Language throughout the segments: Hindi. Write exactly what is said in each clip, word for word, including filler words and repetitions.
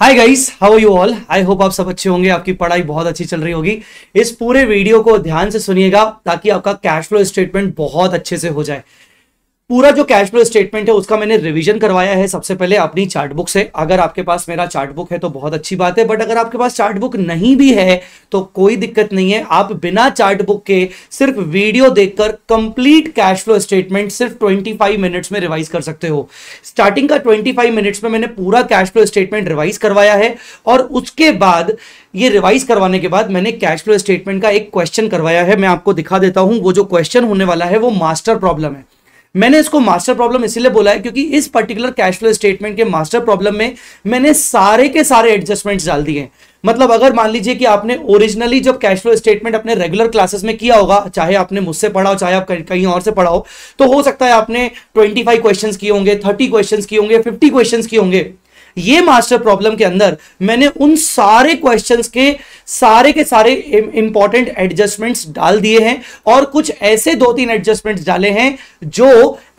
Hi guys, how are you all. I hope आप सब अच्छे होंगे, आपकी पढ़ाई बहुत अच्छी चल रही होगी। इस पूरे वीडियो को ध्यान से सुनिएगा ताकि आपका कैश फ्लो स्टेटमेंट बहुत अच्छे से हो जाए। पूरा जो कैश फ्लो स्टेटमेंट है उसका मैंने रिवीजन करवाया है सबसे पहले अपनी चार्ट बुक से। अगर आपके पास मेरा चार्ट बुक है तो बहुत अच्छी बात है, बट अगर आपके पास चार्ट बुक नहीं भी है तो कोई दिक्कत नहीं है। आप बिना चार्ट बुक के सिर्फ वीडियो देखकर कंप्लीट कैश फ्लो स्टेटमेंट सिर्फ पच्चीस मिनट्स में रिवाइज कर सकते हो। स्टार्टिंग का पच्चीस मिनट्स में मैंने पूरा कैश फ्लो स्टेटमेंट रिवाइज करवाया है, और उसके बाद ये रिवाइज करवाने के बाद मैंने कैश फ्लो स्टेटमेंट का एक क्वेश्चन करवाया है। मैं आपको दिखा देता हूं, वो जो क्वेश्चन होने वाला है वो मास्टर प्रॉब्लम है। मैंने इसको मास्टर प्रॉब्लम इसीलिए बोला है क्योंकि इस पर्टिकुलर कैश फ्लो स्टेटमेंट के मास्टर प्रॉब्लम में मैंने सारे के सारे एडजस्टमेंट्स डाल दिए हैं। मतलब अगर मान लीजिए कि आपने ओरिजिनली जब कैश फ्लो स्टेटमेंट अपने रेगुलर क्लासेस में किया होगा, चाहे आपने मुझसे पढ़ा हो चाहे आप कहीं और से पढ़ा हो, तो हो सकता है आपने पच्चीस क्वेश्चंस किए होंगे, तीस क्वेश्चंस किए होंगे, पचास क्वेश्चंस किए होंगे। ये मास्टर प्रॉब्लम के अंदर मैंने उन सारे क्वेश्चंस के सारे के सारे इंपॉर्टेंट एडजस्टमेंट्स डाल दिए हैं, और कुछ ऐसे दो तीन एडजस्टमेंट्स डाले हैं जो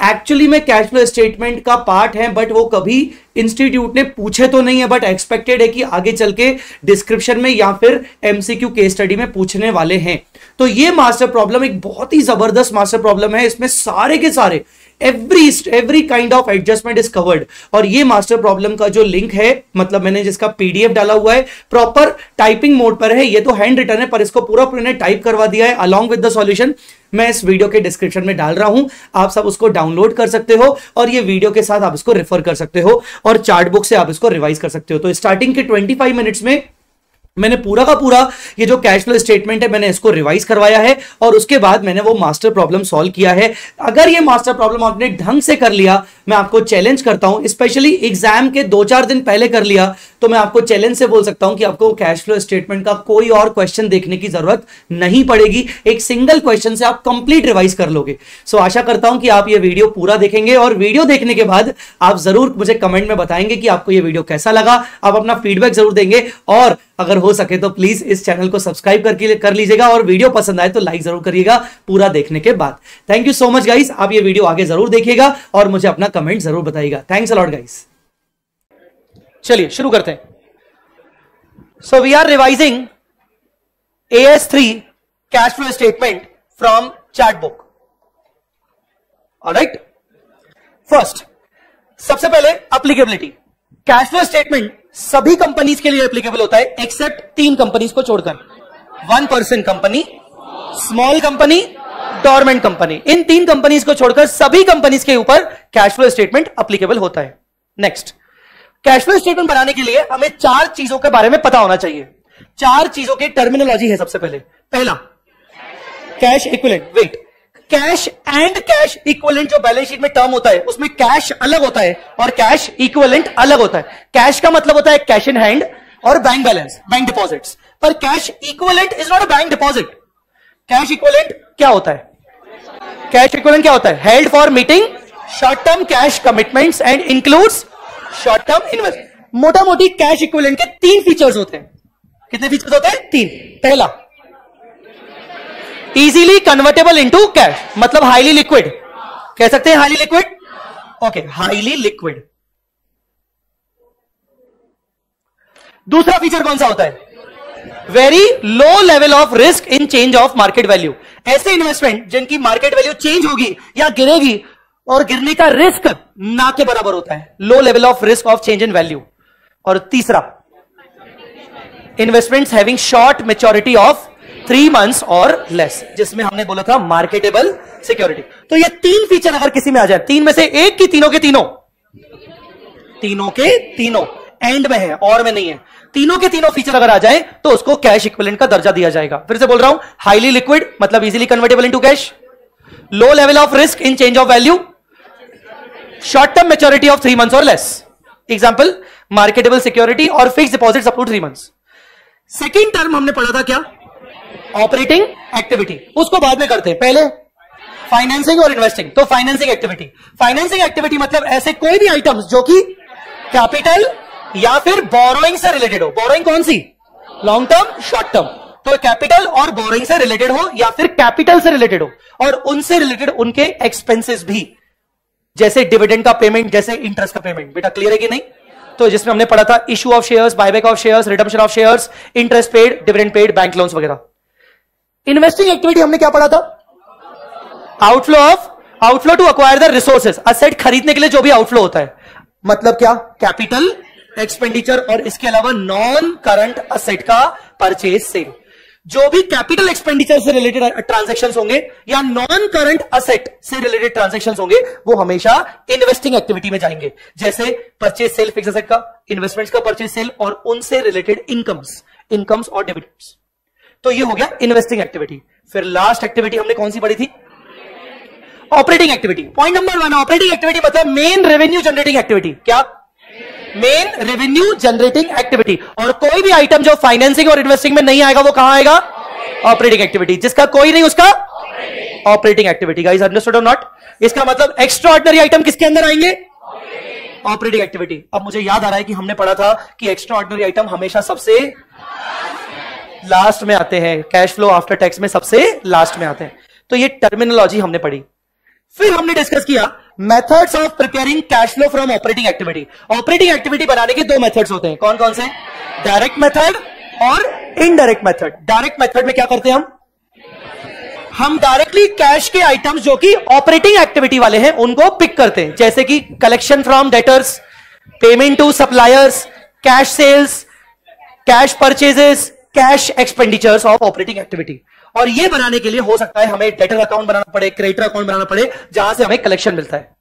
एक्चुअली में कैश फ्लो स्टेटमेंट का पार्ट है, बट वो कभी इंस्टीट्यूट ने पूछे तो नहीं है, बट एक्सपेक्टेड है कि आगे चल के डिस्क्रिप्शन में या फिर एमसीक्यू केस स्टडी में पूछने वाले हैं। तो ये मास्टर प्रॉब्लम एक बहुत ही जबरदस्त मास्टर प्रॉब्लम है। इसमें सारे के सारे every every kind of adjustment is covered, और ये मास्टर प्रॉब्लम का जो लिंक है, मतलब मैंने जिसका पीडीएफ डाला हुआ है, प्रॉपर टाइपिंग मोड पर है। ये तो हैंड रिटन है पर इसको पूरा मैंने टाइप करवा दिया है अलॉन्ग विद द सॉल्यूशन। मैं इस वीडियो के डिस्क्रिप्शन में डाल रहा हूं, आप सब उसको डाउनलोड कर सकते हो, और ये वीडियो के साथ आप इसको रेफर कर सकते हो, और चार्ट बुक से आप इसको रिवाइज कर सकते हो। तो स्टार्टिंग के पच्चीस मिनट्स में मैंने पूरा का पूरा ये जो कैश फ्लो स्टेटमेंट है मैंने इसको रिवाइज करवाया है, और उसके बाद मैंने वो मास्टर प्रॉब्लम सॉल्व किया है। अगर ये मास्टर प्रॉब्लम आपने ढंग से कर लिया, मैं आपको चैलेंज करता हूं, स्पेशली एग्जाम के दो चार दिन पहले कर लिया, तो मैं आपको चैलेंज से बोल सकता हूं कि आपको कैश फ्लो स्टेटमेंट का कोई और क्वेश्चन देखने की जरूरत नहीं पड़ेगी। एक सिंगल क्वेश्चन से आप कंप्लीट रिवाइज कर लोगे। सो आशा करता हूं कि आप ये वीडियो पूरा देखेंगे, और वीडियो देखने के बाद आप जरूर मुझे कमेंट में बताएंगे कि आपको ये वीडियो कैसा लगा। आप अपना फीडबैक जरूर देंगे, और अगर हो सके तो प्लीज इस चैनल को सब्सक्राइब करके कर लीजिएगा, और वीडियो पसंद आए तो लाइक जरूर करिएगा पूरा देखने के बाद। Thank you so much guys, आप ये वीडियो आगे जरूर देखिएगा और मुझे अपना कमेंट जरूर बताइएगा। Thanks a lot guys. चलिए शुरू करते हैं। So we are revising A S three cash flow statement from chart book. Alright, first, सबसे पहले एप्लीकेबिलिटी। कैश फ्लो स्टेटमेंट सभी कंपनीज के लिए एप्लीकेबल होता है एक्सेप्ट तीन कंपनीज को छोड़कर। One person company, small company, dormant company, इन तीन कंपनीज को छोड़कर सभी कंपनीज के ऊपर कैश फ्लो स्टेटमेंट एप्लीकेबल होता है। नेक्स्ट, कैश फ्लो स्टेटमेंट बनाने के लिए हमें चार चीजों के बारे में पता होना चाहिए। चार चीजों की टर्मिनोलॉजी है। सबसे पहले, पहला cash equivalent. Wait, cash and cash equivalent जो बैलेंस शीट में टर्म होता है उसमें कैश अलग होता है और कैश इक्विवेलेंट अलग होता है। कैश का मतलब होता है कैश इन हैंड और बैंक बैलेंस, बैंक डिपॉजिट्स, पर cash equivalent is not a bank deposit. Cash equivalent क्या होता है? कैश इक्विवेलेंट क्या होता है? Held for meeting short term cash commitments and includes short term invest. मोटा मोटी कैश इक्विवेलेंट के तीन फीचर्स होते हैं। कितने फीचर्स होते हैं? तीन। पहला, इजीली कन्वर्टेबल इनटू कैश, मतलब हाईली लिक्विड। कह सकते हैं highly liquid, okay, highly liquid. दूसरा फीचर कौन सा होता है? Very low level of risk in change of market value. ऐसे इन्वेस्टमेंट जिनकी मार्केट वैल्यू चेंज होगी या गिरेगी और गिरने का रिस्क ना के बराबर होता है, low level of risk of change in value. और तीसरा, investments having short maturity of three months और लेस, जिसमें हमने बोला था मार्केटेबल सिक्योरिटी। तो ये तीन फीचर अगर किसी में आ जाए, तीन में से एक की तीनों के तीनों तीनों के तीनों एंड में है और में नहीं है, तीनों के तीनों फीचर अगर आ जाए तो उसको कैश इक्विवेलेंट का दर्जा दिया जाएगा। फिर से बोल रहा हूं, हाईली लिक्विड मतलब easily convertible into cash, low level of risk in change of value, short term maturity of three months और लेस, एग्जाम्पल मार्केटेबल सिक्योरिटी, और fix deposit up to three months. Second term हमने पढ़ा था क्या? ऑपरेटिंग एक्टिविटी, उसको बाद में करते हैं, पहले फाइनेंसिंग और इन्वेस्टिंग। तो फाइनेंसिंग एक्टिविटी, फाइनेंसिंग एक्टिविटी मतलब ऐसे कोई भी आइटम्स जो कि कैपिटल या फिर बोरोइंग से रिलेटेड हो। बोरोइंग कौन सी? Long term, short term. तो कैपिटल और बोरोइंग से रिलेटेड हो या फिर कैपिटल से रिलेटेड हो, और उनसे रिलेटेड उनके एक्सपेंसेस भी, जैसे डिविडेंड का पेमेंट, जैसे इंटरेस्ट का पेमेंट। बेटा क्लियर है कि नहीं? तो जिसमें हमने पढ़ा था issue of shares, buyback of shares, redemption of shares, interest paid, dividend paid, bank loans वगैरह। इन्वेस्टिंग एक्टिविटी हमने क्या पढ़ा था? Outflow of outflow to acquire the resources, asset खरीदने के लिए जो भी आउटफ्लो होता है, मतलब क्या? कैपिटल एक्सपेंडिचर और इसके अलावा नॉन करंट असेट का परचेज सेल। जो भी कैपिटल एक्सपेंडिचर से रिलेटेड ट्रांजैक्शंस होंगे या नॉन करंट असेट से रिलेटेड ट्रांजैक्शंस होंगे वो हमेशा इन्वेस्टिंग एक्टिविटी में जाएंगे, जैसे परचेज सेल फिक्स असेट का, इन्वेस्टमेंट्स का परचेज सेल और उनसे रिलेटेड इनकम्स इनकम्स और डिविडेंड्स। तो ये हो गया इन्वेस्टिंग एक्टिविटी। फिर लास्ट एक्टिविटी हमने कौन सी पढ़ी थी? Operating activity. Point number one, operating activity मतलब मेन रेवेन्यू जनरेटिंग एक्टिविटी। क्या? Main revenue generating activity. और कोई भी आइटम जो फाइनेंसिंग और इन्वेस्टिंग में नहीं आएगा वो कहां आएगा? Operating activity. जिसका कोई नहीं उसका ऑपरेटिंग एक्टिविटी। गाइस अंडरस्टूड और नॉट? इसका मतलब एक्स्ट्राऑर्डिनरी आइटम किसके अंदर आएंगे? Operating activity. अब मुझे याद आ रहा है कि हमने पढ़ा था कि एक्स्ट्राऑर्डिनरी आइटम हमेशा सबसे लास्ट में आते हैं, कैश फ्लो आफ्टर टैक्स में सबसे लास्ट में आते हैं। तो ये टर्मिनोलॉजी हमने पढ़ी। फिर हमने डिस्कस किया methods of preparing cash flow from operating activity. Operating activity बनाने के दो मेथड्स होते हैं, कौन कौन से? डायरेक्ट मेथड और इनडायरेक्ट मेथड। डायरेक्ट मेथड में क्या करते हैं हम हम डायरेक्टली कैश के आइटम्स जो कि ऑपरेटिंग एक्टिविटी वाले हैं उनको पिक करते हैं, जैसे कि collection from debtors, payment to suppliers, cash sales, cash purchases, cash expenditures of operating activity. और ये बनाने के लिए हो सकता है हमें डेटर अकाउंट बनाना पड़े, क्रेडिटर अकाउंट बनाना पड़े जहां से हमें कलेक्शन मिलता है।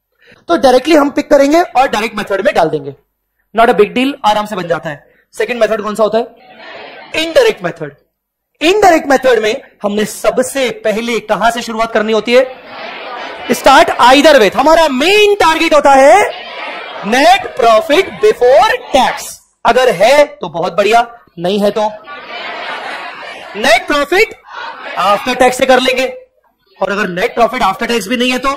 तो डायरेक्टली हम पिक करेंगे और डायरेक्ट मेथड में डाल देंगे, नॉट अ बिग डील, आराम से बन जाता है। सेकंड मेथड कौन सा होता है? Indirect method. इनडायरेक्ट मेथड में हमने सबसे पहले कहां से शुरुआत करनी होती है? Start either way. हमारा मेन टारगेट होता है नेट प्रॉफिट बिफोर टैक्स। अगर है तो बहुत बढ़िया, नहीं है तो नेट प्रॉफिट आफ्टर टैक्स से कर लेंगे। और अगर नेट प्रॉफिट आफ्टर टैक्स भी नहीं है तो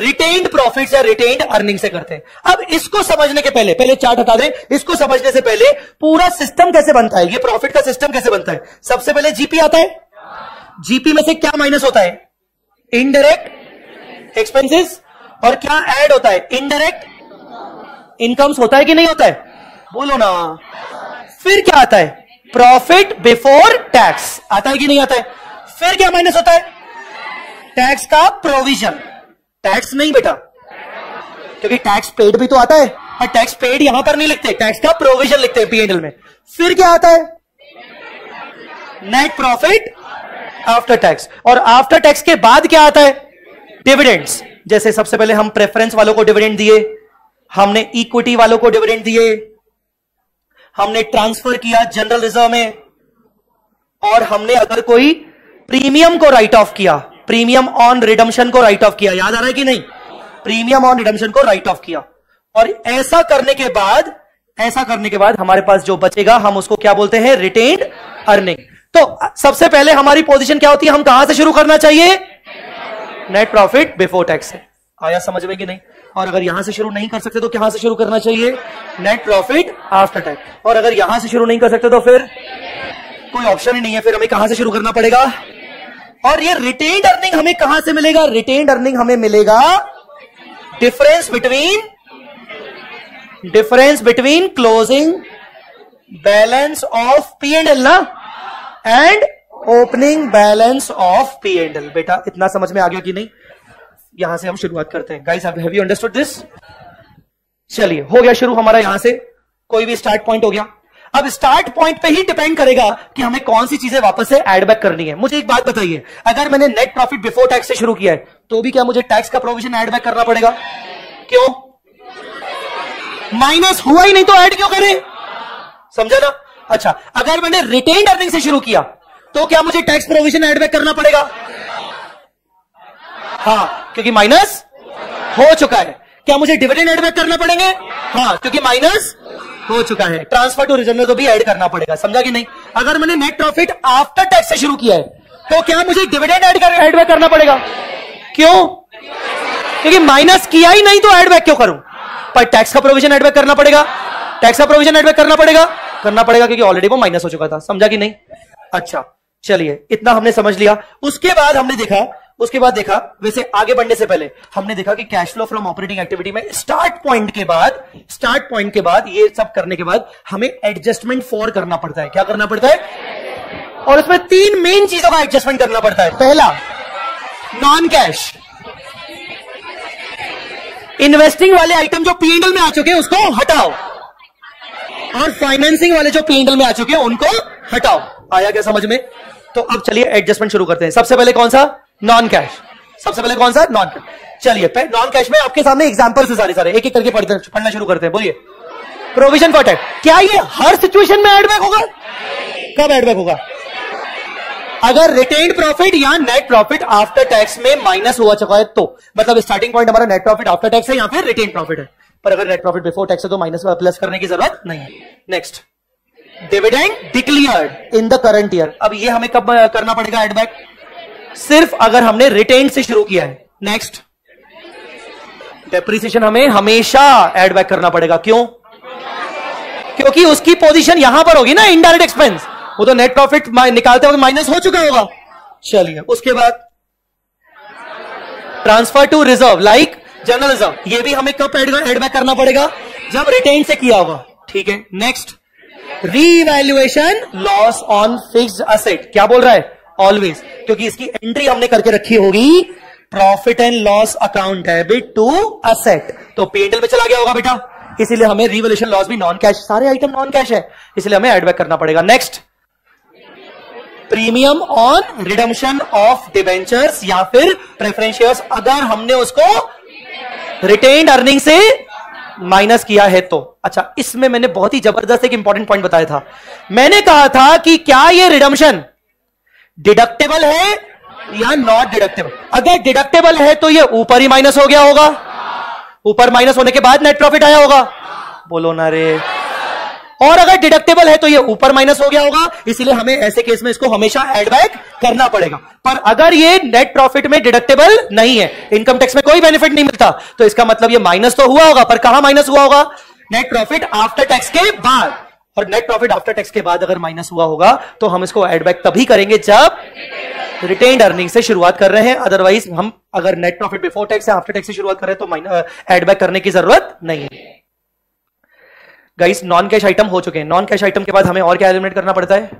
रिटेन्ड प्रॉफिट या रिटेन्ड अर्निंग से करते हैं। अब इसको समझने के पहले पहले चार्ट हटा दें। इसको समझने से पहले पूरा सिस्टम कैसे बनता है, ये प्रॉफिट का सिस्टम कैसे बनता है। सबसे पहले जीपी आता है। जीपी में से क्या माइनस होता है? Indirect expenses. और क्या ऐड होता है? Indirect incomes. होता है कि नहीं होता है? बोलो ना। फिर क्या आता है? Profit before tax. आता है कि नहीं आता है? फिर क्या माइनस होता है? टैक्स का प्रोविजन। टैक्स नहीं बेटा, क्योंकि टैक्स पेड भी तो आता है और टैक्स पेड यहां पर नहीं लिखते, टैक्स का प्रोविजन लिखते हैं पीएनएल में। फिर क्या आता है? Net profit after tax. और आफ्टर टैक्स के बाद क्या आता है? डिविडेंड्स। जैसे सबसे पहले हम प्रेफरेंस वालों को डिविडेंड दिए, हमने इक्विटी वालों को डिविडेंड दिए, हमने ट्रांसफर किया जनरल रिजर्व में, और हमने अगर कोई प्रीमियम को राइट ऑफ किया, प्रीमियम ऑन रिडम्पशन को राइट ऑफ किया। याद आ रहा है कि नहीं? प्रीमियम ऑन रिडम्पशन को राइट ऑफ किया। और ऐसा करने के बाद ऐसा करने के बाद हमारे पास जो बचेगा हम उसको क्या बोलते हैं? Retained earning. तो सबसे पहले हमारी पोजीशन क्या होती है? हम कहां से शुरू करना चाहिए? Net profit before tax. आया समझ में कि नहीं? और अगर यहां से शुरू नहीं कर सकते तो कहां से शुरू करना चाहिए? Net profit after tax. और अगर यहां से शुरू नहीं कर सकते तो फिर कोई ऑप्शन ही नहीं है, फिर हमें कहां से शुरू करना पड़ेगा। और ये रिटेन्ड अर्निंग हमें कहां से मिलेगा? रिटेन्ड अर्निंग हमें मिलेगा difference between difference between closing balance of P and L ना and opening balance of P and L. बेटा इतना समझ में आ गया कि नहीं? यहां से हम शुरुआत करते हैं। Guys have you understood this? चलिए, हो गया शुरू हमारा। यहां से कोई भी स्टार्ट पॉइंट हो गया। अब स्टार्ट पॉइंट पे ही डिपेंड करेगा कि हमें कौन सी चीजें वापस से ऐड बैक करनी है। मुझे एक बात बताइए, अगर मैंने नेट प्रॉफिट बिफोर टैक्स से शुरू किया है तो भी क्या मुझे टैक्स का प्रोविजन ऐड बैक करना पड़ेगा? क्यों? माइनस हुआ ही नहीं तो ऐड क्यों करें? समझा ना? अच्छा, अगर मैंने रिटेन्ड अर्निंग से शुरू किया तो क्या मुझे टैक्स प्रोविजन ऐड बैक करना पड़ेगा? हाँ, क्योंकि माइनस हो चुका है। क्या मुझे डिविडेंड ऐड बैक करना पड़ेंगे? हाँ, क्योंकि माइनस हो चुका है। ट्रांसफर टू रिजर्व में तो भी ऐड करना पड़ेगा। समझा कि नहीं? अगर मैंने नेट प्रॉफिट आफ्टर टैक्स से शुरू किया है तो क्या मुझे डिविडेंड ऐड ऐड बैक करना पड़ेगा? क्यों? क्योंकि माइनस किया ही नहीं तो ऐड बैक क्यों करूं? पर टैक्स का प्रोविजन ऐड बैक करना पड़ेगा। टैक्स का प्रोविजन ऐड बैक करना पड़ेगा करना पड़ेगा क्योंकि ऑलरेडी वो माइनस हो चुका था। समझा कि नहीं? अच्छा, चलिए, इतना हमने समझ लिया। उसके बाद हमने देखा उसके बाद देखा, वैसे आगे बढ़ने से पहले हमने देखा कि cash flow from operating activity में स्टार्ट पॉइंट के बाद स्टार्ट पॉइंट के बाद ये सब करने के बाद हमें एडजस्टमेंट फॉर करना पड़ता है। क्या करना पड़ता है? और उसमें तीन मेन चीजों का एडजस्टमेंट करना पड़ता है। पहला, नॉन कैश इन्वेस्टिंग वाले आइटम जो पी एंड एल में आ चुके हैं उसको हटाओ, और फाइनेंसिंग वाले जो पी एंड एल में आ चुके हैं उनको हटाओ। आया क्या समझ में? तो अब चलिए एडजस्टमेंट शुरू करते हैं। सबसे पहले कौन सा? Non cash. सबसे पहले कौन सा? Non cash. चलिए नॉन कैश में आपके सामने एग्जांपल्स है सारे सारे, एक एक करके पढ़ते पढ़ना शुरू करते हैं। बोलिए, प्रोविजन फॉर टैक्स। क्या ये हर सिचुएशन में एडबैक होगा? कब एडबैक होगा? अगर रिटेन्ड प्रॉफिट या नेट प्रॉफिट आफ्टर टैक्स में माइनस हुआ चुका है तो, मतलब स्टार्टिंग पॉइंट हमारा नेट प्रॉफिट आफ्टर टैक्स है या फिर रिटेन्ड प्रॉफिट है, पर अगर नेट प्रॉफिट बिफोर टैक्स है तो माइनस प्लस करने की जरूरत नहीं है। Next, dividend declared in the current year. अब ये हमें कब करना पड़ेगा एडबैक? सिर्फ अगर हमने रिटेन से शुरू किया है। नेक्स्ट, डेप्रिसिएशन हमें हमेशा एडबैक करना पड़ेगा। क्यों? क्योंकि उसकी पोजीशन यहां पर होगी ना, इनडायरेक्ट एक्सपेंस। वो तो नेट प्रॉफिट निकालते वक्त माइनस हो चुका होगा। चलिए, उसके बाद transfer to reserve like general reserve, ये भी हमें कब एडबैक करना पड़ेगा? जब रिटेन से किया होगा। ठीक है। Next, revaluation loss on fixed asset. क्या बोल रहा है? ऑलवेज, क्योंकि इसकी एंट्री हमने करके रखी होगी profit and loss account, debit to asset, तो पी एंड एल में चला गया होगा बेटा, इसीलिए हमें रीवैल्यूएशन लॉस भी नॉन कैश, सारे आइटम नॉन कैश है, इसलिए हमें एडबैक करना पड़ेगा। Next, premium on redemption of debentures या फिर प्रेफरेंस शेयर्स, अगर हमने उसको रिटेन्ड अर्निंग से माइनस किया है तो। अच्छा, इसमें मैंने बहुत ही जबरदस्त एक इंपॉर्टेंट पॉइंट बताया था। मैंने कहा था कि क्या ये रिडम्पशन डिडक्टेबल है या नॉट डिडक्टेबल? अगर डिडक्टेबल है तो ये ऊपर ही माइनस हो गया होगा, ऊपर माइनस होने के बाद नेट प्रॉफिट आया होगा, बोलो ना रे। और अगर डिडक्टेबल है तो ये ऊपर माइनस हो गया होगा, इसीलिए हमें ऐसे केस में इसको हमेशा एडबैक करना पड़ेगा। पर अगर ये नेट प्रॉफिट में डिडक्टेबल नहीं है, इनकम टैक्स में कोई बेनिफिट नहीं मिलता, तो इसका मतलब ये माइनस तो हुआ होगा, पर कहां माइनस हुआ होगा? नेट प्रॉफिट आफ्टर टैक्स के बाद। और नेट प्रॉफिट आफ्टर टैक्स के बाद अगर माइनस हुआ होगा तो हम इसको एडबैक तभी करेंगे जब रिटेन्ड अर्निंग से शुरुआत कर रहे हैं, अदरवाइज हम अगर नेट प्रॉफिट बिफोर टैक्स या आफ्टर टैक्स से शुरुआत कर रहे हैं तो एडबैक करने की जरूरत नहीं है। गाइस, नॉन कैश आइटम हो चुके हैं। नॉन कैश आइटम के बाद हमें और क्या एलिमिनेट करना पड़ता है?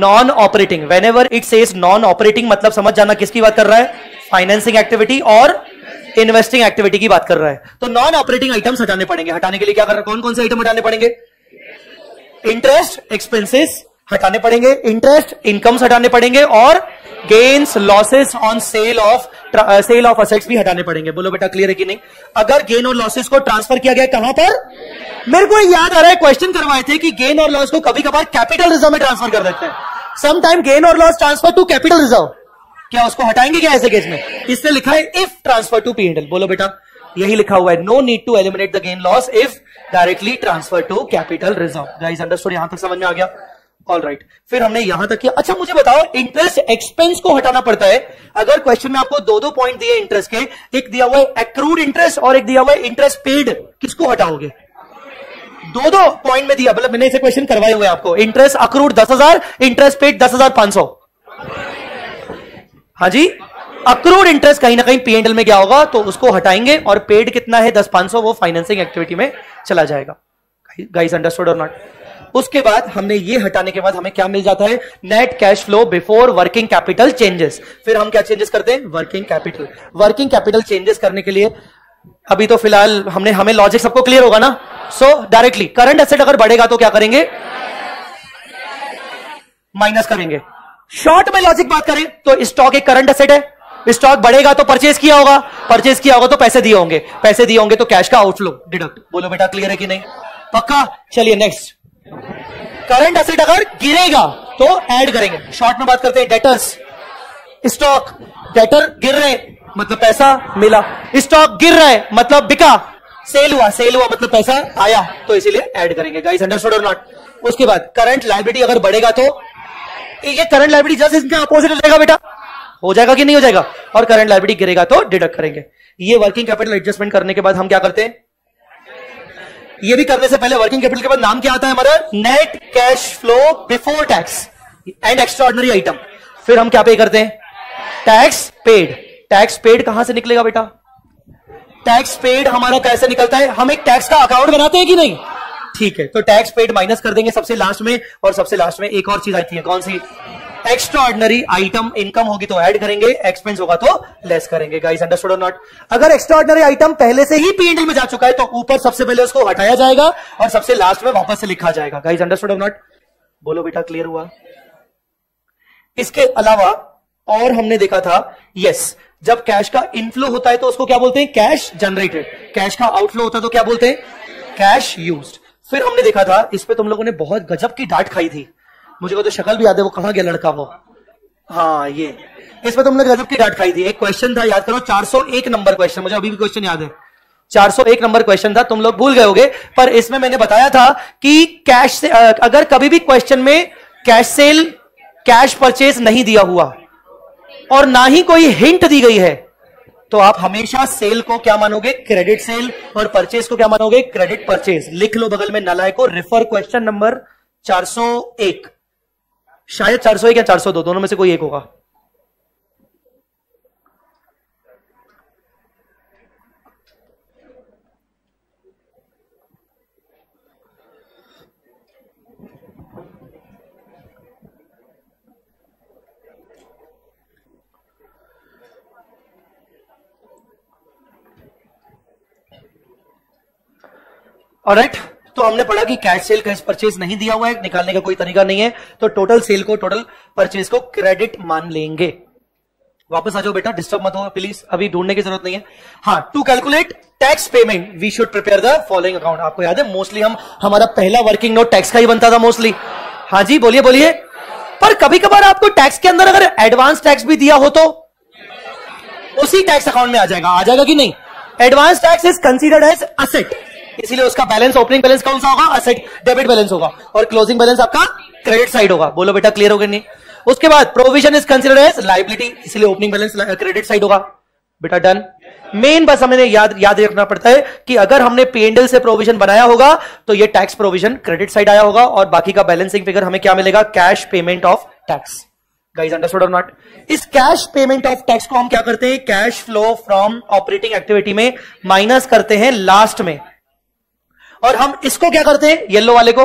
Non operating. Whenever it says non operating मतलब समझ जाना किसकी बात कर रहा है, फाइनेंसिंग एक्टिविटी और इन्वेस्टिंग एक्टिविटी की बात कर रहा है। तो नॉन ऑपरेटिंग आइटम्स हटाने पड़ेंगे। हटाने के लिए क्या कर रहा है? कौन कौन से आइटम हटाने पड़ेंगे? इंटरेस्ट एक्सपेंसेस हटाने पड़ेंगे, इंटरेस्ट इनकम्स हटाने पड़ेंगे, और gains losses on sale of sale of assets भी हटाने पड़ेंगे। बोलो बेटा, क्लियर है कि नहीं? अगर गेन और लॉसेस को ट्रांसफर किया गया कहां पर? मेरे को याद आ रहा है, क्वेश्चन करवाए थे कि गेन और लॉस को कभी कभार कैपिटल रिजर्व में ट्रांसफर कर देते हैं। सम टाइम गेन और loss transfer to capital reserve, क्या उसको हटाएंगे क्या ऐसे केस में? इससे लिखा है if transfer to P and L. बोलो बेटा, यही लिखा हुआ है, no need to eliminate the gain loss if directly transfer to capital reserve. Guys, understood? यहां तक समझ में आ गया? All right right. फिर हमने यहां तक किया। अच्छा मुझे बताओ, इंटरेस्ट एक्सपेंस को हटाना पड़ता है। अगर क्वेश्चन में आपको दो दो पॉइंट दिए इंटरेस्ट के, एक दिया हुआ है एक्रूड इंटरेस्ट और एक दिया हुआ है इंटरेस्ट पेड, किसको हटाओगे? दो दो पॉइंट में दिया, मतलब मैंने इसे क्वेश्चन करवाए हुए आपको। इंटरेस्ट अक्रूड दस हजार, इंटरेस्ट पेड दस हजार पांच सौ। हाँ जी, अक्रूड इंटरेस्ट कहीं ना कहीं पी एंड एल में क्या होगा तो उसको हटाएंगे, और पेड कितना है दस हजार पांच सौ, वो फाइनेंसिंग एक्टिविटी में चला जाएगा। गाइस, अंडरस्टूड और नॉट? उसके बाद हमने ये हटाने के बाद हमें क्या मिल जाता है? Net cash flow before working capital changes. फिर हम क्या चेंजेस करते हैं? Working capital. Working capital changes करने के लिए अभी तो फिलहाल हमने हमें लॉजिक सबको क्लियर होगा ना। सो डायरेक्टली करंट एसेट अगर बढ़ेगा तो क्या करेंगे? माइनस करेंगे। शॉर्ट में लॉजिक बात करें तो स्टॉक एक करंट एसेट है, स्टॉक बढ़ेगा तो परचेज किया होगा, परचेज किया होगा तो पैसे दिए होंगे, पैसे दिए होंगे तो कैश का आउटफ्लो डिडक्ट। बोलो बेटा, क्लियर है कि नहीं? पक्का? चलिए नेक्स्ट, करंट एसेट अगर गिरेगा तो ऐड करेंगे। शॉर्ट में बात करते हैं डेटर्स, स्टॉक डेटर गिर रहे मतलब पैसा मिला, स्टॉक गिर रहे मतलब बिका, सेल हुआ सेल हुआ मतलब पैसा आया, तो इसीलिए ऐड करेंगे। गाइस, अंडरस्टूड और नॉट? उसके बाद करंट लायबिलिटी अगर बढ़ेगा तो ये करंट लायबिलिटी जस्ट इसका अपोजिट हो जाएगा बेटा, हो जाएगा कि नहीं हो जाएगा? और करंट लायबिलिटी गिरेगा तो डिडक्ट करेंगे। ये वर्किंग कैपिटल एडजस्टमेंट करने के बाद हम क्या करते हैं? ये भी करने से पहले वर्किंग कैपिटल के बाद नाम क्या आता है हमारा? Net cash flow before tax and extraordinary item. फिर हम क्या पे करते हैं? Tax paid. टैक्स पेड कहां से निकलेगा बेटा? टैक्स पेड हमारा कैसे निकलता है? हम एक टैक्स का अकाउंट बनाते हैं कि नहीं? ठीक है, तो टैक्स पेड माइनस कर देंगे सबसे लास्ट में। और सबसे लास्ट में एक और चीज आती है, कौन सी? Extraordinary item. इनकम होगी तो ऐड करेंगे, एक्सपेंस होगा तो लेस करेंगे। गाइस अंडरस्टूड और नॉट? अगर एक्स्ट्राऑर्डिनरी आइटम पहले से ही पी एंड एल में जा चुका है तो ऊपर सबसे पहले उसको हटाया जाएगा और सबसे लास्ट में वापस से लिखा जाएगा। गाइस अंडरस्टूड और नॉट? बोलो बेटा क्लियर हुआ? इसके अलावा और हमने देखा था, यस, जब कैश का इनफ्लो होता है तो उसको क्या बोलते हैं? Cash generated. कैश का आउटफ्लो होता है तो क्या बोलते हैं? Cash used. फिर हमने देखा था, इस पे तुम लोगों ने बहुत गजब की डांट खाई थी, मुझे तो शक्ल भी याद है, वो कहाँ गया लड़का वो, हाँ ये, इसमें तुमने गजब की डांट खाई थी। एक क्वेश्चन था, याद करो, चार सौ एक नंबर क्वेश्चन, मुझे अभी भी क्वेश्चन याद है, चार सौ एक नंबर क्वेश्चन था, तुम लोग भूल गए होगे, पर इसमें मैंने बताया था कि कैश से अगर कभी भी क्वेश्चन में कैश सेल, कैश परचेज नहीं दिया हुआ और ना ही कोई हिंट दी गई है तो आप हमेशा सेल को क्या मानोगे? क्रेडिट सेल, और परचेज को क्या मानोगे? Credit purchase. लिख लो बगल में नालाय को, रेफर क्वेश्चन नंबर चार सौ एक, शायद चार सौ एक या चार सौ दो, दोनों में से कोई एक होगा। ऑलराइट, तो हमने पढ़ा कि कैश सेल, कैश परचेज नहीं दिया हुआ है, निकालने का कोई तरीका नहीं है, तो टोटल सेल को, टोटल परचेज को क्रेडिट मान लेंगे। वापस आ जाओ बेटा, डिस्टर्ब मत हो प्लीज, अभी ढूंढने की जरूरत नहीं है। हाँ, to calculate tax payment we should prepare the following account. आपको याद है मोस्टली हम, हमारा पहला वर्किंग नोट टैक्स का ही बनता था मोस्टली। हाँ जी बोलिए बोलिए। पर कभी कभार आपको टैक्स के अंदर अगर एडवांस टैक्स भी दिया हो तो उसी टैक्स अकाउंट में आ जाएगा। आ जाएगा कि नहीं? Advance tax is considered as asset, इसीलिए उसका बैलेंस, ओपनिंग बैलेंस कौन सा होगा? असेट, डेबिट बैलेंस होगा, और क्लोजिंग बैलेंस आपका क्रेडिट साइड होगा। बोलो बेटा क्लियर हो गया नहीं? उसके बाद provision is considered as liability, इसीलिए ओपनिंग बैलेंस क्रेडिट साइड होगा। बेटा डन। मेन बस हमें याद याद रखना पड़ता है कि अगर हमने पी एंड एल से प्रोविजन बनाया होगा तो ये टैक्स प्रोविजन क्रेडिट साइड आया होगा और बाकी का बैलेंसिंग फिगर हमें क्या मिलेगा? Cash payment of tax. Guys understood और नॉट? इस कैश पेमेंट ऑफ टैक्स को हम क्या करते हैं? Cash flow from operating activity में माइनस करते हैं लास्ट में, और हम इसको क्या करते हैं? येलो वाले को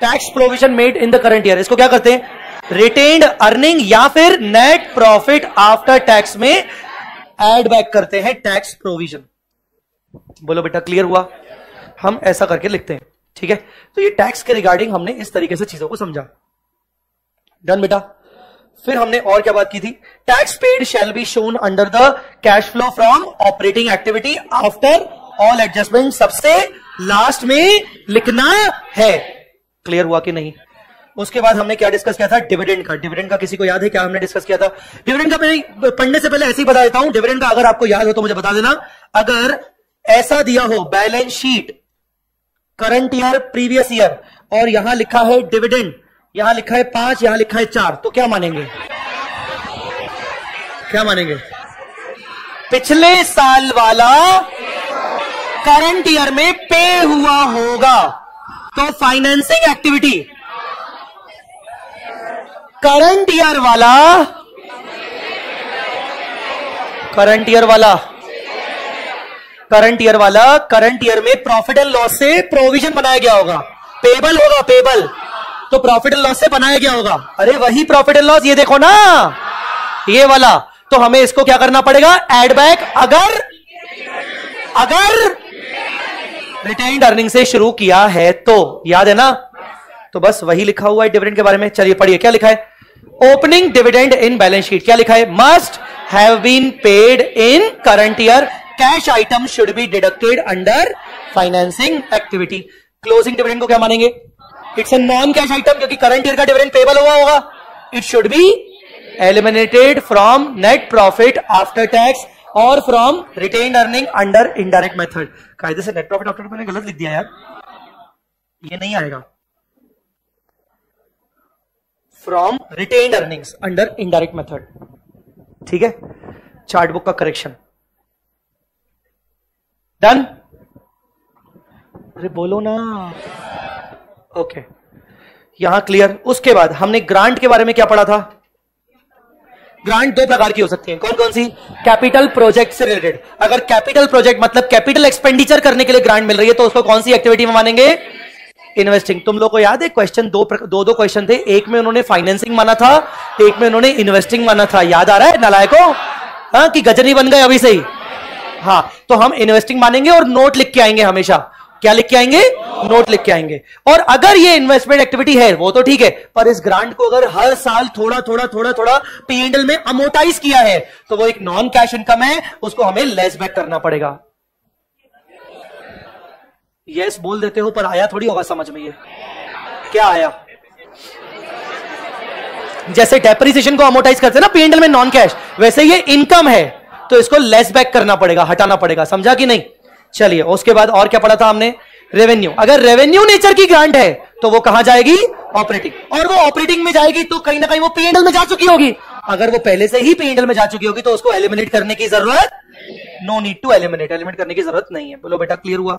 tax provision made in the current year, इसको क्या करते हैं? रिटेन्ड अर्निंग या फिर नेट प्रॉफिट आफ्टर टैक्स में एड बैक करते हैं टैक्स प्रोविजन। बोलो बेटा क्लियर हुआ? हम ऐसा करके लिखते हैं, ठीक है? तो ये टैक्स के रिगार्डिंग हमने इस तरीके से चीजों को समझा। डन बेटा। फिर हमने और क्या बात की थी? Tax paid shall be shown under the cash flow from operating activity after all adjustment, सबसे लास्ट में लिखना है। क्लियर हुआ कि नहीं? उसके बाद हमने क्या डिस्कस किया था? डिविडेंड का। डिविडेंड का किसी को याद है क्या हमने डिस्कस किया था? डिविडेंड का मैं पढ़ने से पहले ऐसे ही बता देता हूं। डिविडेंड का अगर आपको याद हो तो मुझे बता देना। अगर ऐसा दिया हो balance sheet, current year, previous year, और यहां लिखा है डिविडेंड, यहां लिखा है पांच, यहां लिखा है चार, तो क्या मानेंगे? क्या मानेंगे? पिछले साल वाला करंट ईयर में पे हुआ होगा। तो फाइनेंसिंग एक्टिविटी करंट ईयर वाला, करंट ईयर वाला, करंट ईयर वाला, करंट ईयर में प्रॉफिट एंड लॉस से प्रोविजन बनाया गया होगा। पेबल होगा, पेबल, तो प्रॉफिट एंड लॉस से बनाया गया होगा। अरे वही प्रॉफिट एंड लॉस, ये देखो ना, ये वाला, तो हमें इसको क्या करना पड़ेगा? Add back. अगर अगर रिटेन्ड अर्निंग से शुरू किया है तो याद है ना, तो बस वही लिखा हुआ है डिविडेंड के बारे में। चलिए पढ़िए क्या लिखा है। Opening dividend in balance sheet, क्या लिखा है? Must have been paid in current year, cash item should be deducted under financing activity. Closing dividend को क्या मानेंगे? It's a non cash item, क्योंकि करंट ईयर का डिविडेंड पेबल हुआ होगा। It should be eliminated from net profit after tax और from retained earning under indirect method. कायदे से नेट प्रॉफिट आफ्टर मैंने गलत लिख दिया यार, ये नहीं आएगा। From retained earnings under indirect method, ठीक है? चार्ट बुक का करेक्शन डन। अरे बोलो ना। Okay okay. यहां क्लियर। उसके बाद हमने ग्रांट के बारे में क्या पढ़ा था? ग्रांट दो प्रकार की हो सकती है, कौन कौन सी? कैपिटल प्रोजेक्ट से रिलेटेड। अगर कैपिटल प्रोजेक्ट मतलब कैपिटल एक्सपेंडिचर करने के लिए ग्रांट मिल रही है तो उसको कौन सी एक्टिविटी में मानेंगे? इन्वेस्टिंग। तुम लोग को याद है क्वेश्चन दो दो दो क्वेश्चन थे, एक में उन्होंने फाइनेंसिंग माना था, एक में उन्होंने इन्वेस्टिंग माना था। याद आ रहा है नालायकों? हाँ, कि गजनी बन गए अभी से ही। हाँ, तो हम इन्वेस्टिंग मानेंगे और नोट लिख के आएंगे हमेशा। क्या लिख के आएंगे? नोट लिख के आएंगे। और अगर ये इन्वेस्टमेंट एक्टिविटी है वो तो ठीक है, पर इस ग्रांट को अगर हर साल थोड़ा थोड़ा थोड़ा थोड़ा पीएनएल में अमोटाइज किया है तो वो एक नॉन कैश इनकम है, उसको हमें लेस बैक करना पड़ेगा। यस बोल देते हो, पर आया थोड़ी होगा समझ में। ये क्या आया? जैसे डेप्रिसिएशन को अमोटाइज करते ना पीएनएल में नॉन कैश, वैसे ये इनकम है तो इसको लेस बैक करना पड़ेगा, हटाना पड़ेगा। समझा कि नहीं? चलिए, उसके बाद और क्या पढ़ा था हमने? रेवेन्यू। अगर रेवेन्यू नेचर की ग्रांट है तो वो कहां जाएगी? ऑपरेटिंग। और वो ऑपरेटिंग में जाएगी तो कहीं ना कहीं वो पीएनएल में जा चुकी होगी। अगर वो पहले से ही पीएनएल में जा चुकी होगी तो उसको एलिमिनेट करने की जरूरत, no need to eliminate, eliminate करने की जरूरत नहीं है। बोलो बेटा क्लियर हुआ?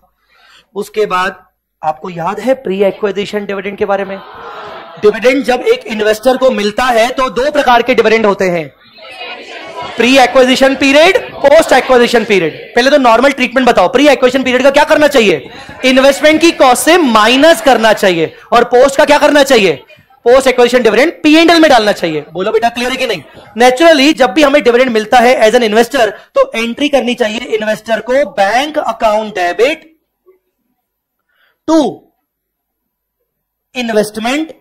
उसके बाद आपको याद है प्री एक्विजिशन डिविडेंड के बारे में? डिविडेंड जब एक इन्वेस्टर को मिलता है तो दो प्रकार के डिविडेंड होते हैं, pre acquisition period, post acquisition period. पहले तो नॉर्मल ट्रीटमेंट बताओ। प्री एक्विजिशन पीरियड का क्या करना चाहिए? इन्वेस्टमेंट की कॉस्ट से माइनस करना चाहिए। और पोस्ट का क्या करना चाहिए? पोस्ट एक्विजिशन डिविडेंड पीएनएल में डालना चाहिए। बोलो बेटा क्लियर है कि नहीं? नेचुरली जब भी हमें डिविडेंड मिलता है एज एन इन्वेस्टर तो एंट्री करनी चाहिए इन्वेस्टर को bank account debit to investment.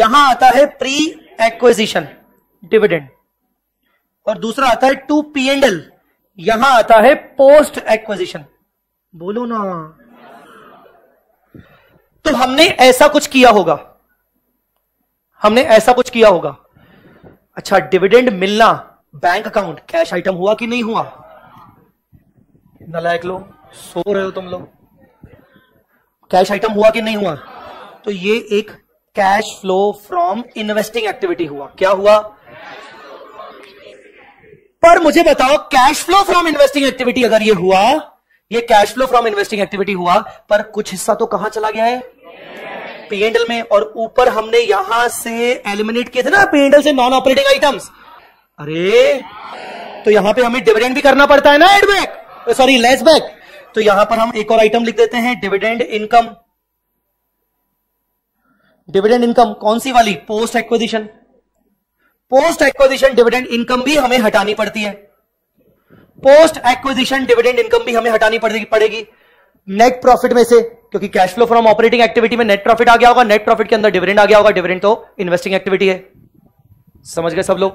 यहां आता है प्री एक्विजिशन डिविडेंड और दूसरा आता है टू पी एंड एल, यहां आता है पोस्ट एक्विजिशन। बोलो ना, तो हमने ऐसा कुछ किया होगा, हमने ऐसा कुछ किया होगा। अच्छा, डिविडेंड मिलना बैंक अकाउंट कैश आइटम हुआ कि नहीं हुआ? नालायक लोग सो रहे हो तुम लोग। कैश आइटम हुआ कि नहीं हुआ? तो ये एक cash flow from investing activity हुआ। क्या हुआ? पर मुझे बताओ, cash flow from investing activity अगर ये हुआ, ये cash flow from investing activity हुआ, पर कुछ हिस्सा तो कहां चला गया है? पी एंड एल में। और ऊपर हमने यहां से एलिमिनेट किए थे ना पी एंड एल से नॉन ऑपरेटिंग आइटम्स। अरे तो यहां पे हमें डिविडेंड भी करना पड़ता है ना add back, sorry less back. तो यहां पर हम एक और आइटम लिख देते हैं, डिविडेंड इनकम। डिविडेंड इनकम कौन सी वाली? Post acquisition. Post acquisition dividend income भी हमें हटानी पड़ती है, पोस्ट एक्विजिशन डिविडेंड इनकम भी हमें हटानी पड़ेगी नेट प्रॉफिट में से, क्योंकि cash flow from operating activity में नेट प्रॉफिट आ गया होगा, नेट प्रॉफिट के अंदर डिविडेंड आ गया होगा, डिविडेंड तो इन्वेस्टिंग एक्टिविटी है। समझ गए सब लोग?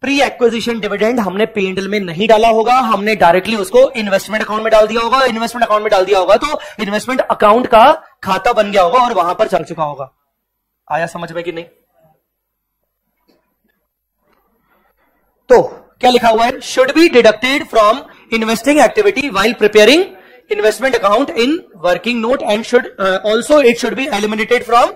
प्री एक्विजिशन डिविडेंड हमने पीएनएल में नहीं डाला होगा, हमने डायरेक्टली उसको इन्वेस्टमेंट अकाउंट में डाल दिया होगा। इन्वेस्टमेंट अकाउंट में डाल दिया होगा तो इन्वेस्टमेंट अकाउंट का खाता बन गया होगा और वहां पर चल चुका होगा। आया समझ में कि नहीं? तो क्या लिखा हुआ है? Should be deducted from investing activity while preparing investment account in working note and should also it should be eliminated from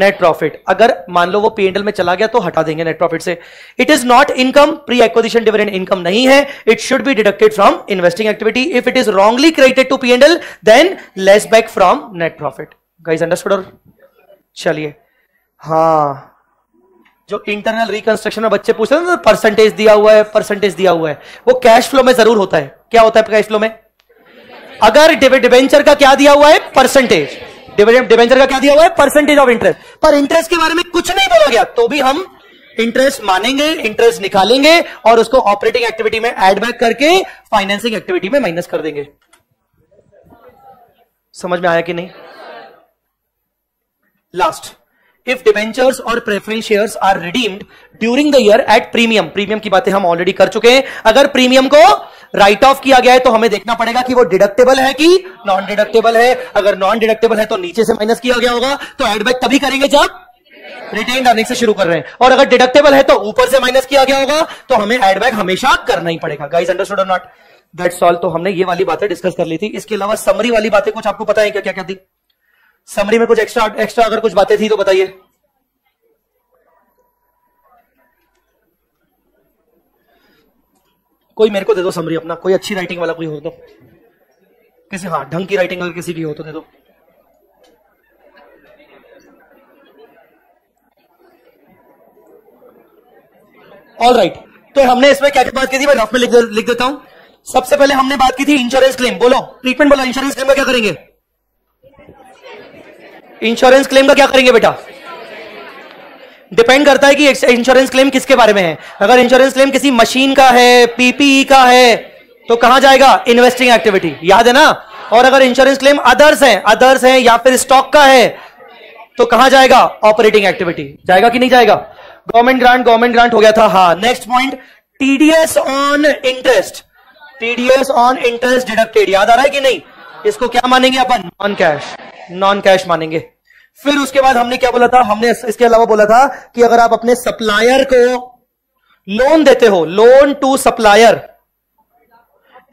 net profit. अगर मान लो वो पीएनएल में चला गया तो हटा देंगे नेट प्रॉफिट से। It is not income, pre acquisition dividend income नहीं है, it should be deducted from investing activity. If it is wrongly credited to PNL then less back from net profit. Guys understood? चलिए, हाँ, जो इंटरनल रिकंस्ट्रक्शन में बच्चे पूछते हैं परसेंटेज दिया हुआ है, परसेंटेज दिया हुआ है, वो कैश फ्लो में जरूर होता है। क्या होता है कैश फ्लो में? अगर डिवेंचर का क्या दिया हुआ है? परसेंटेज। डिबेंचर का क्या दिया हुआ है? Percentage of interest. पर इंटरेस्ट के बारे में कुछ नहीं बोला गया तो भी हम इंटरेस्ट मानेंगे, इंटरेस्ट निकालेंगे और उसको ऑपरेटिंग एक्टिविटी में ऐड बैक करके फाइनेंसिंग एक्टिविटी में माइनस कर देंगे। समझ में आया कि नहीं? लास्ट, इफ डिबेंचर्स और preference shares are redeemed during the year at premium. Premium की बातें हम ऑलरेडी कर चुके हैं। अगर प्रीमियम को राइट ऑफ किया गया है तो हमें देखना पड़ेगा कि वो डिडक्टेबल है कि नॉन डिडक्टेबल है। अगर नॉन डिडक्टेबल है तो नीचे से माइनस किया गया होगा, तो एडबैक तभी करेंगे जब रिटेन अर्निंग से शुरू कर रहे हैं। और अगर डिडक्टेबल है तो ऊपर से माइनस किया गया होगा, तो हमें एडबैक हमेशा करना ही पड़ेगा। गाइस अंडरस्टूड और नॉट? That's all. तो हमने ये वाली बातें डिस्कस कर ली थी। इसके अलावा समरी वाली बातें कुछ आपको पता है क्या? क्या क्या थी समरी में? कुछ एक्स्ट्रा एक्स्ट्रा अगर कुछ बातें थी तो बताइए। कोई मेरे को दे दो समरी अपना, कोई अच्छी राइटिंग वाला कोई हो तो, किसी, हाँ ढंग की राइटिंग अगर किसी की हो तो दे दो। All right right. तो हमने इसमें क्या क्या बात की थी, मैं रफ में लिख, दे, लिख देता हूं। सबसे पहले हमने बात की थी इंश्योरेंस क्लेम, बोलो ट्रीटमेंट बोलो, इंश्योरेंस क्लेम का क्या करेंगे, इंश्योरेंस क्लेम का क्या करेंगे बेटा, डिपेंड करता है कि इंश्योरेंस क्लेम किसके बारे में है। अगर इंश्योरेंस क्लेम किसी मशीन का है, पीपीई का है, तो कहां जाएगा, इन्वेस्टिंग एक्टिविटी, याद है ना। और अगर इंश्योरेंस क्लेम अदर्स है, अदर्स है या फिर स्टॉक का है, तो कहां जाएगा, ऑपरेटिंग एक्टिविटी, जाएगा कि नहीं जाएगा। गवर्नमेंट ग्रांट, गवर्नमेंट ग्रांट हो गया था। हाँ, next point TDS on interest, TDS on interest deducted, याद आ रहा है कि नहीं। इसको क्या मानेंगे अपन, नॉन कैश, नॉन कैश मानेंगे। फिर उसके बाद हमने क्या बोला था, हमने इसके अलावा बोला था कि अगर आप अपने सप्लायर को लोन देते हो, loan to supplier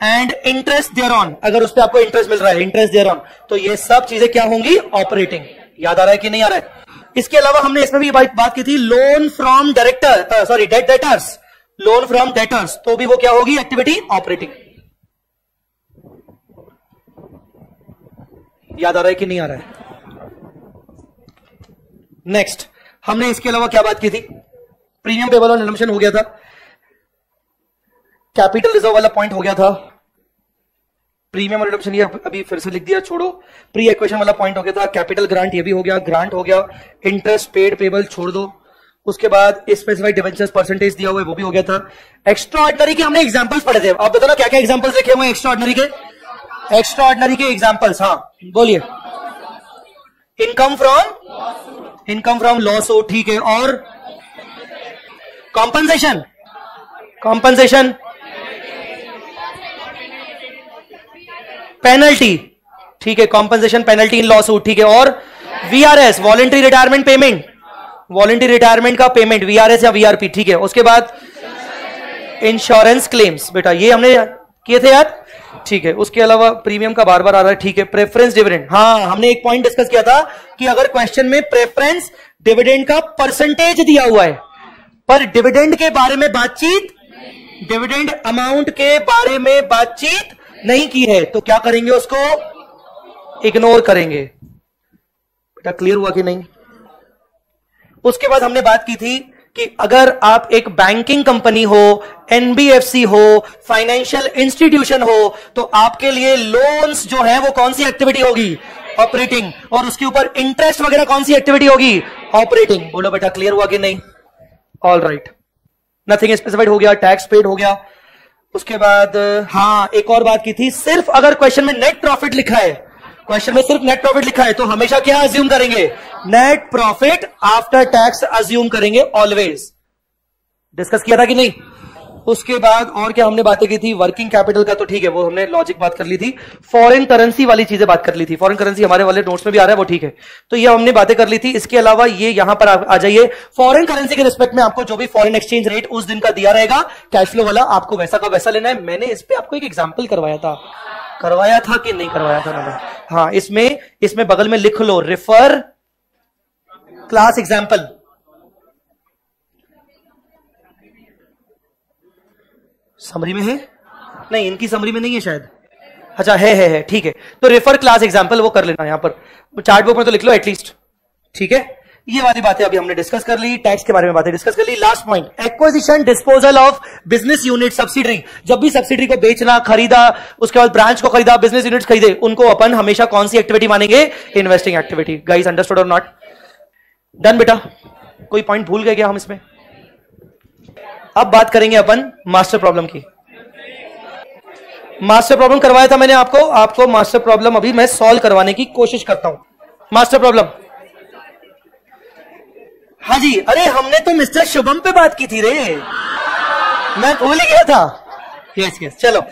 and interest thereon, अगर उस पर आपको इंटरेस्ट मिल रहा है, इंटरेस्ट देयर ऑन, तो ये सब चीजें क्या होंगी, ऑपरेटिंग, याद आ रहा है कि नहीं आ रहा है। इसके अलावा हमने इसमें भी बात की थी loan from director sorry debt debtors, loan from debtors, तो भी वो क्या होगी, एक्टिविटी ऑपरेटिंग, याद आ रहा है कि नहीं आ रहा है। नेक्स्ट हमने इसके अलावा क्या बात की थी, प्रीमियम पेबल ऑन एडम्पशन हो गया था, कैपिटल रिजर्व वाला पॉइंट हो गया था, प्रीमियम ऑन एडम्पशन ये अभी फिर से लिख दिया, छोड़ो, प्री एक्वेशन वाला पॉइंट हो गया था, कैपिटल ग्रांट ये भी हो गया, ग्रांट हो गया, इंटरेस्ट पेड पेबल छोड़ दो, उसके बाद स्पेसिफाइड डिवेंचर्स परसेंटेज दिया हुआ है वो भी हो गया था। एक्स्ट्रा ऑर्डिनरी के हमने एग्जाम्पल्स पढ़े थे, आप बताओ ना क्या क्या एग्जाम्पल्स लिखे हुए एक्स्ट्रा ऑर्डिनरी के, एक्स्ट्रा ऑर्डिनरी के एग्जाम्पल्स, हाँ बोलिए, income from, income from loss हो, ठीक है, और कॉम्पनसेशन, कॉम्पनसेशन, पेनल्टी, ठीक है, कॉम्पनसेशन पेनल्टी इन लॉस हो, ठीक है, और VRS, voluntary retirement payment, voluntary retirement का पेमेंट, वीआरएस या वीआरपी, ठीक है। उसके बाद इंश्योरेंस क्लेम्स, बेटा ये हमने किए थे यार, ठीक है। उसके अलावा प्रीमियम का बार बार आ रहा है, ठीक है, प्रेफरेंस डिविडेंड, हाँ हमने एक पॉइंट डिस्कस किया था कि अगर क्वेश्चन में प्रेफरेंस डिविडेंड का परसेंटेज दिया हुआ है पर डिविडेंड के बारे में बातचीत, डिविडेंड अमाउंट के बारे में बातचीत नहीं की है, तो क्या करेंगे, उसको इग्नोर करेंगे। बेटा क्लियर हुआ कि नहीं। उसके बाद हमने बात की थी कि अगर आप एक बैंकिंग कंपनी हो, एनबीएफसी हो, फाइनेंशियल इंस्टीट्यूशन हो, तो आपके लिए लोन्स जो है वो कौन सी एक्टिविटी होगी, ऑपरेटिंग, और उसके ऊपर इंटरेस्ट वगैरह कौन सी एक्टिविटी होगी, ऑपरेटिंग। बोलो बेटा क्लियर हुआ कि नहीं। ऑल राइट, नथिंग स्पेसिफाइड हो गया, टैक्स पेड हो गया। उसके बाद हाँ एक और बात की थी, सिर्फ अगर क्वेश्चन में नेट प्रॉफिट लिखा है, क्वेश्चन में सिर्फ नेट प्रॉफिट लिखा है, तो हमेशा क्या अज्यूम करेंगे, net profit after tax assume करेंगे ऑलवेज। डिस्कस किया था कि नहीं। उसके बाद और क्या हमने बातें की थी, वर्किंग कैपिटल का तो ठीक है, वो हमने लॉजिक बात कर ली थी, फॉरेन करेंसी वाली चीजें बात कर ली थी, फॉरेन करेंसी हमारे वाले नोट्स में भी आ रहा है वो, ठीक है, तो ये हमने बातें कर ली थी। इसके अलावा ये यहां पर आ जाइए, फॉरेन करेंसी के रिस्पेक्ट में आपको जो भी फॉरेन एक्सचेंज रेट उस दिन का दिया रहेगा, कैश फ्लो वाला, आपको वैसा का वैसा लेना है। मैंने इस पर आपको एक एग्जाम्पल करवाया था, करवाया था कि नहीं करवाया था ना। हाँ इसमें इसमें बगल में लिख लो, रेफर क्लास एग्जाम्पल, समरी में है नहीं, इनकी समरी में नहीं है शायद, अच्छा है है है ठीक है, तो रेफर क्लास एग्जाम्पल वो कर लेना, यहां पर चार्ट बुक में तो लिख लो एटलीस्ट, ठीक है। ये वाली बातें अभी हमने डिस्कस कर ली, टैक्स के बारे में बातें डिस्कस कर ली। Last point, acquisition disposal of business unit subsidiary, जब भी सब्सिडरी को बेचना, खरीदा, उसके बाद ब्रांच को खरीदा, बिजनेस यूनिट खरीदे, उनको अपन हमेशा कौन सी एक्टिविटी मानेंगे, इन्वेस्टिंग एक्टिविटी। गाइस अंडरस्टूड और नॉट डन। बेटा कोई पॉइंट भूल गए क्या हम इसमें। अब बात करेंगे अपन मास्टर प्रॉब्लम की। मास्टर प्रॉब्लम करवाया था मैंने आपको, आपको मास्टर प्रॉब्लम अभी मैं सॉल्व करवाने की कोशिश करता हूं। मास्टर प्रॉब्लम, हाँ जी, अरे हमने तो मिस्टर शुभम पे बात की थी रे, मैं भूल गया था। यस यस, चलो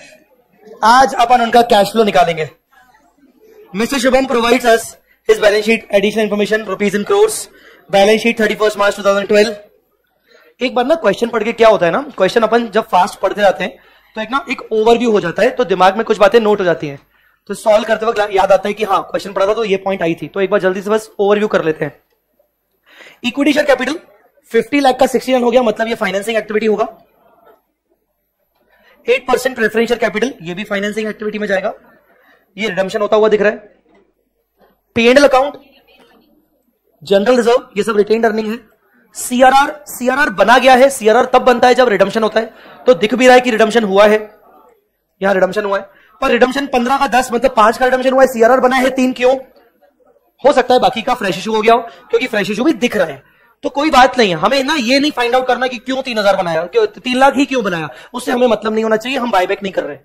आज अपन उनका कैश फ्लो निकालेंगे। Mister Shubham provides us his balance sheet additional information rupees in crores, balance sheet thirty first March two thousand twelve. एक बार ना क्वेश्चन पढ़ के क्या होता है ना, क्वेश्चन अपन जब फास्ट पढ़ते जाते हैं तो एक ना एक ओवरव्यू हो जाता है, तो दिमाग में कुछ बातें नोट हो जाती है, तो सॉल्व करते वक्त याद आता है कि हाँ क्वेश्चन पढ़ा था तो ये पॉइंट आई थी, तो एक बार जल्दी से बस ओवरव्यू कर लेते हैं। इक्विटी शेयर कैपिटल पचास लाख का सिक्सटी वन हो गया, मतलब ये फाइनेंसिंग एक्टिविटी होगा। एट परसेंट प्रेफरेंशियल कैपिटल, ये भी फाइनेंसिंग एक्टिविटी में जाएगा, ये रिडम्पशन होता हुआ दिख रहा है। P and L account, general reserve, ये सब रिटेन्ड अर्निंग है। सीआरआर सीआरआर बना गया है। सीआरआर तब बनता है जब रिडम्पशन होता है, तो दिख भी रहा है कि रिडम्पशन हुआ है, यहां रिडम्पशन हुआ है, पर रिडम्पशन पंद्रह का दस मतलब पांच का रिडम्पशन हुआ है, सीआरआर बना है तीन, क्यों? हो सकता है बाकी का फ्रेश इशू हो गया हो, क्योंकि फ्रेश इशू भी दिख रहा है, तो कोई बात नहीं है। हमें ना ये नहीं फाइंड आउट करना कि क्यों तीन हजार बनाया, क्यों तीन लाख ही क्यों बनाया, उससे हमें मतलब नहीं होना चाहिए, हम बायबैक नहीं कर रहे।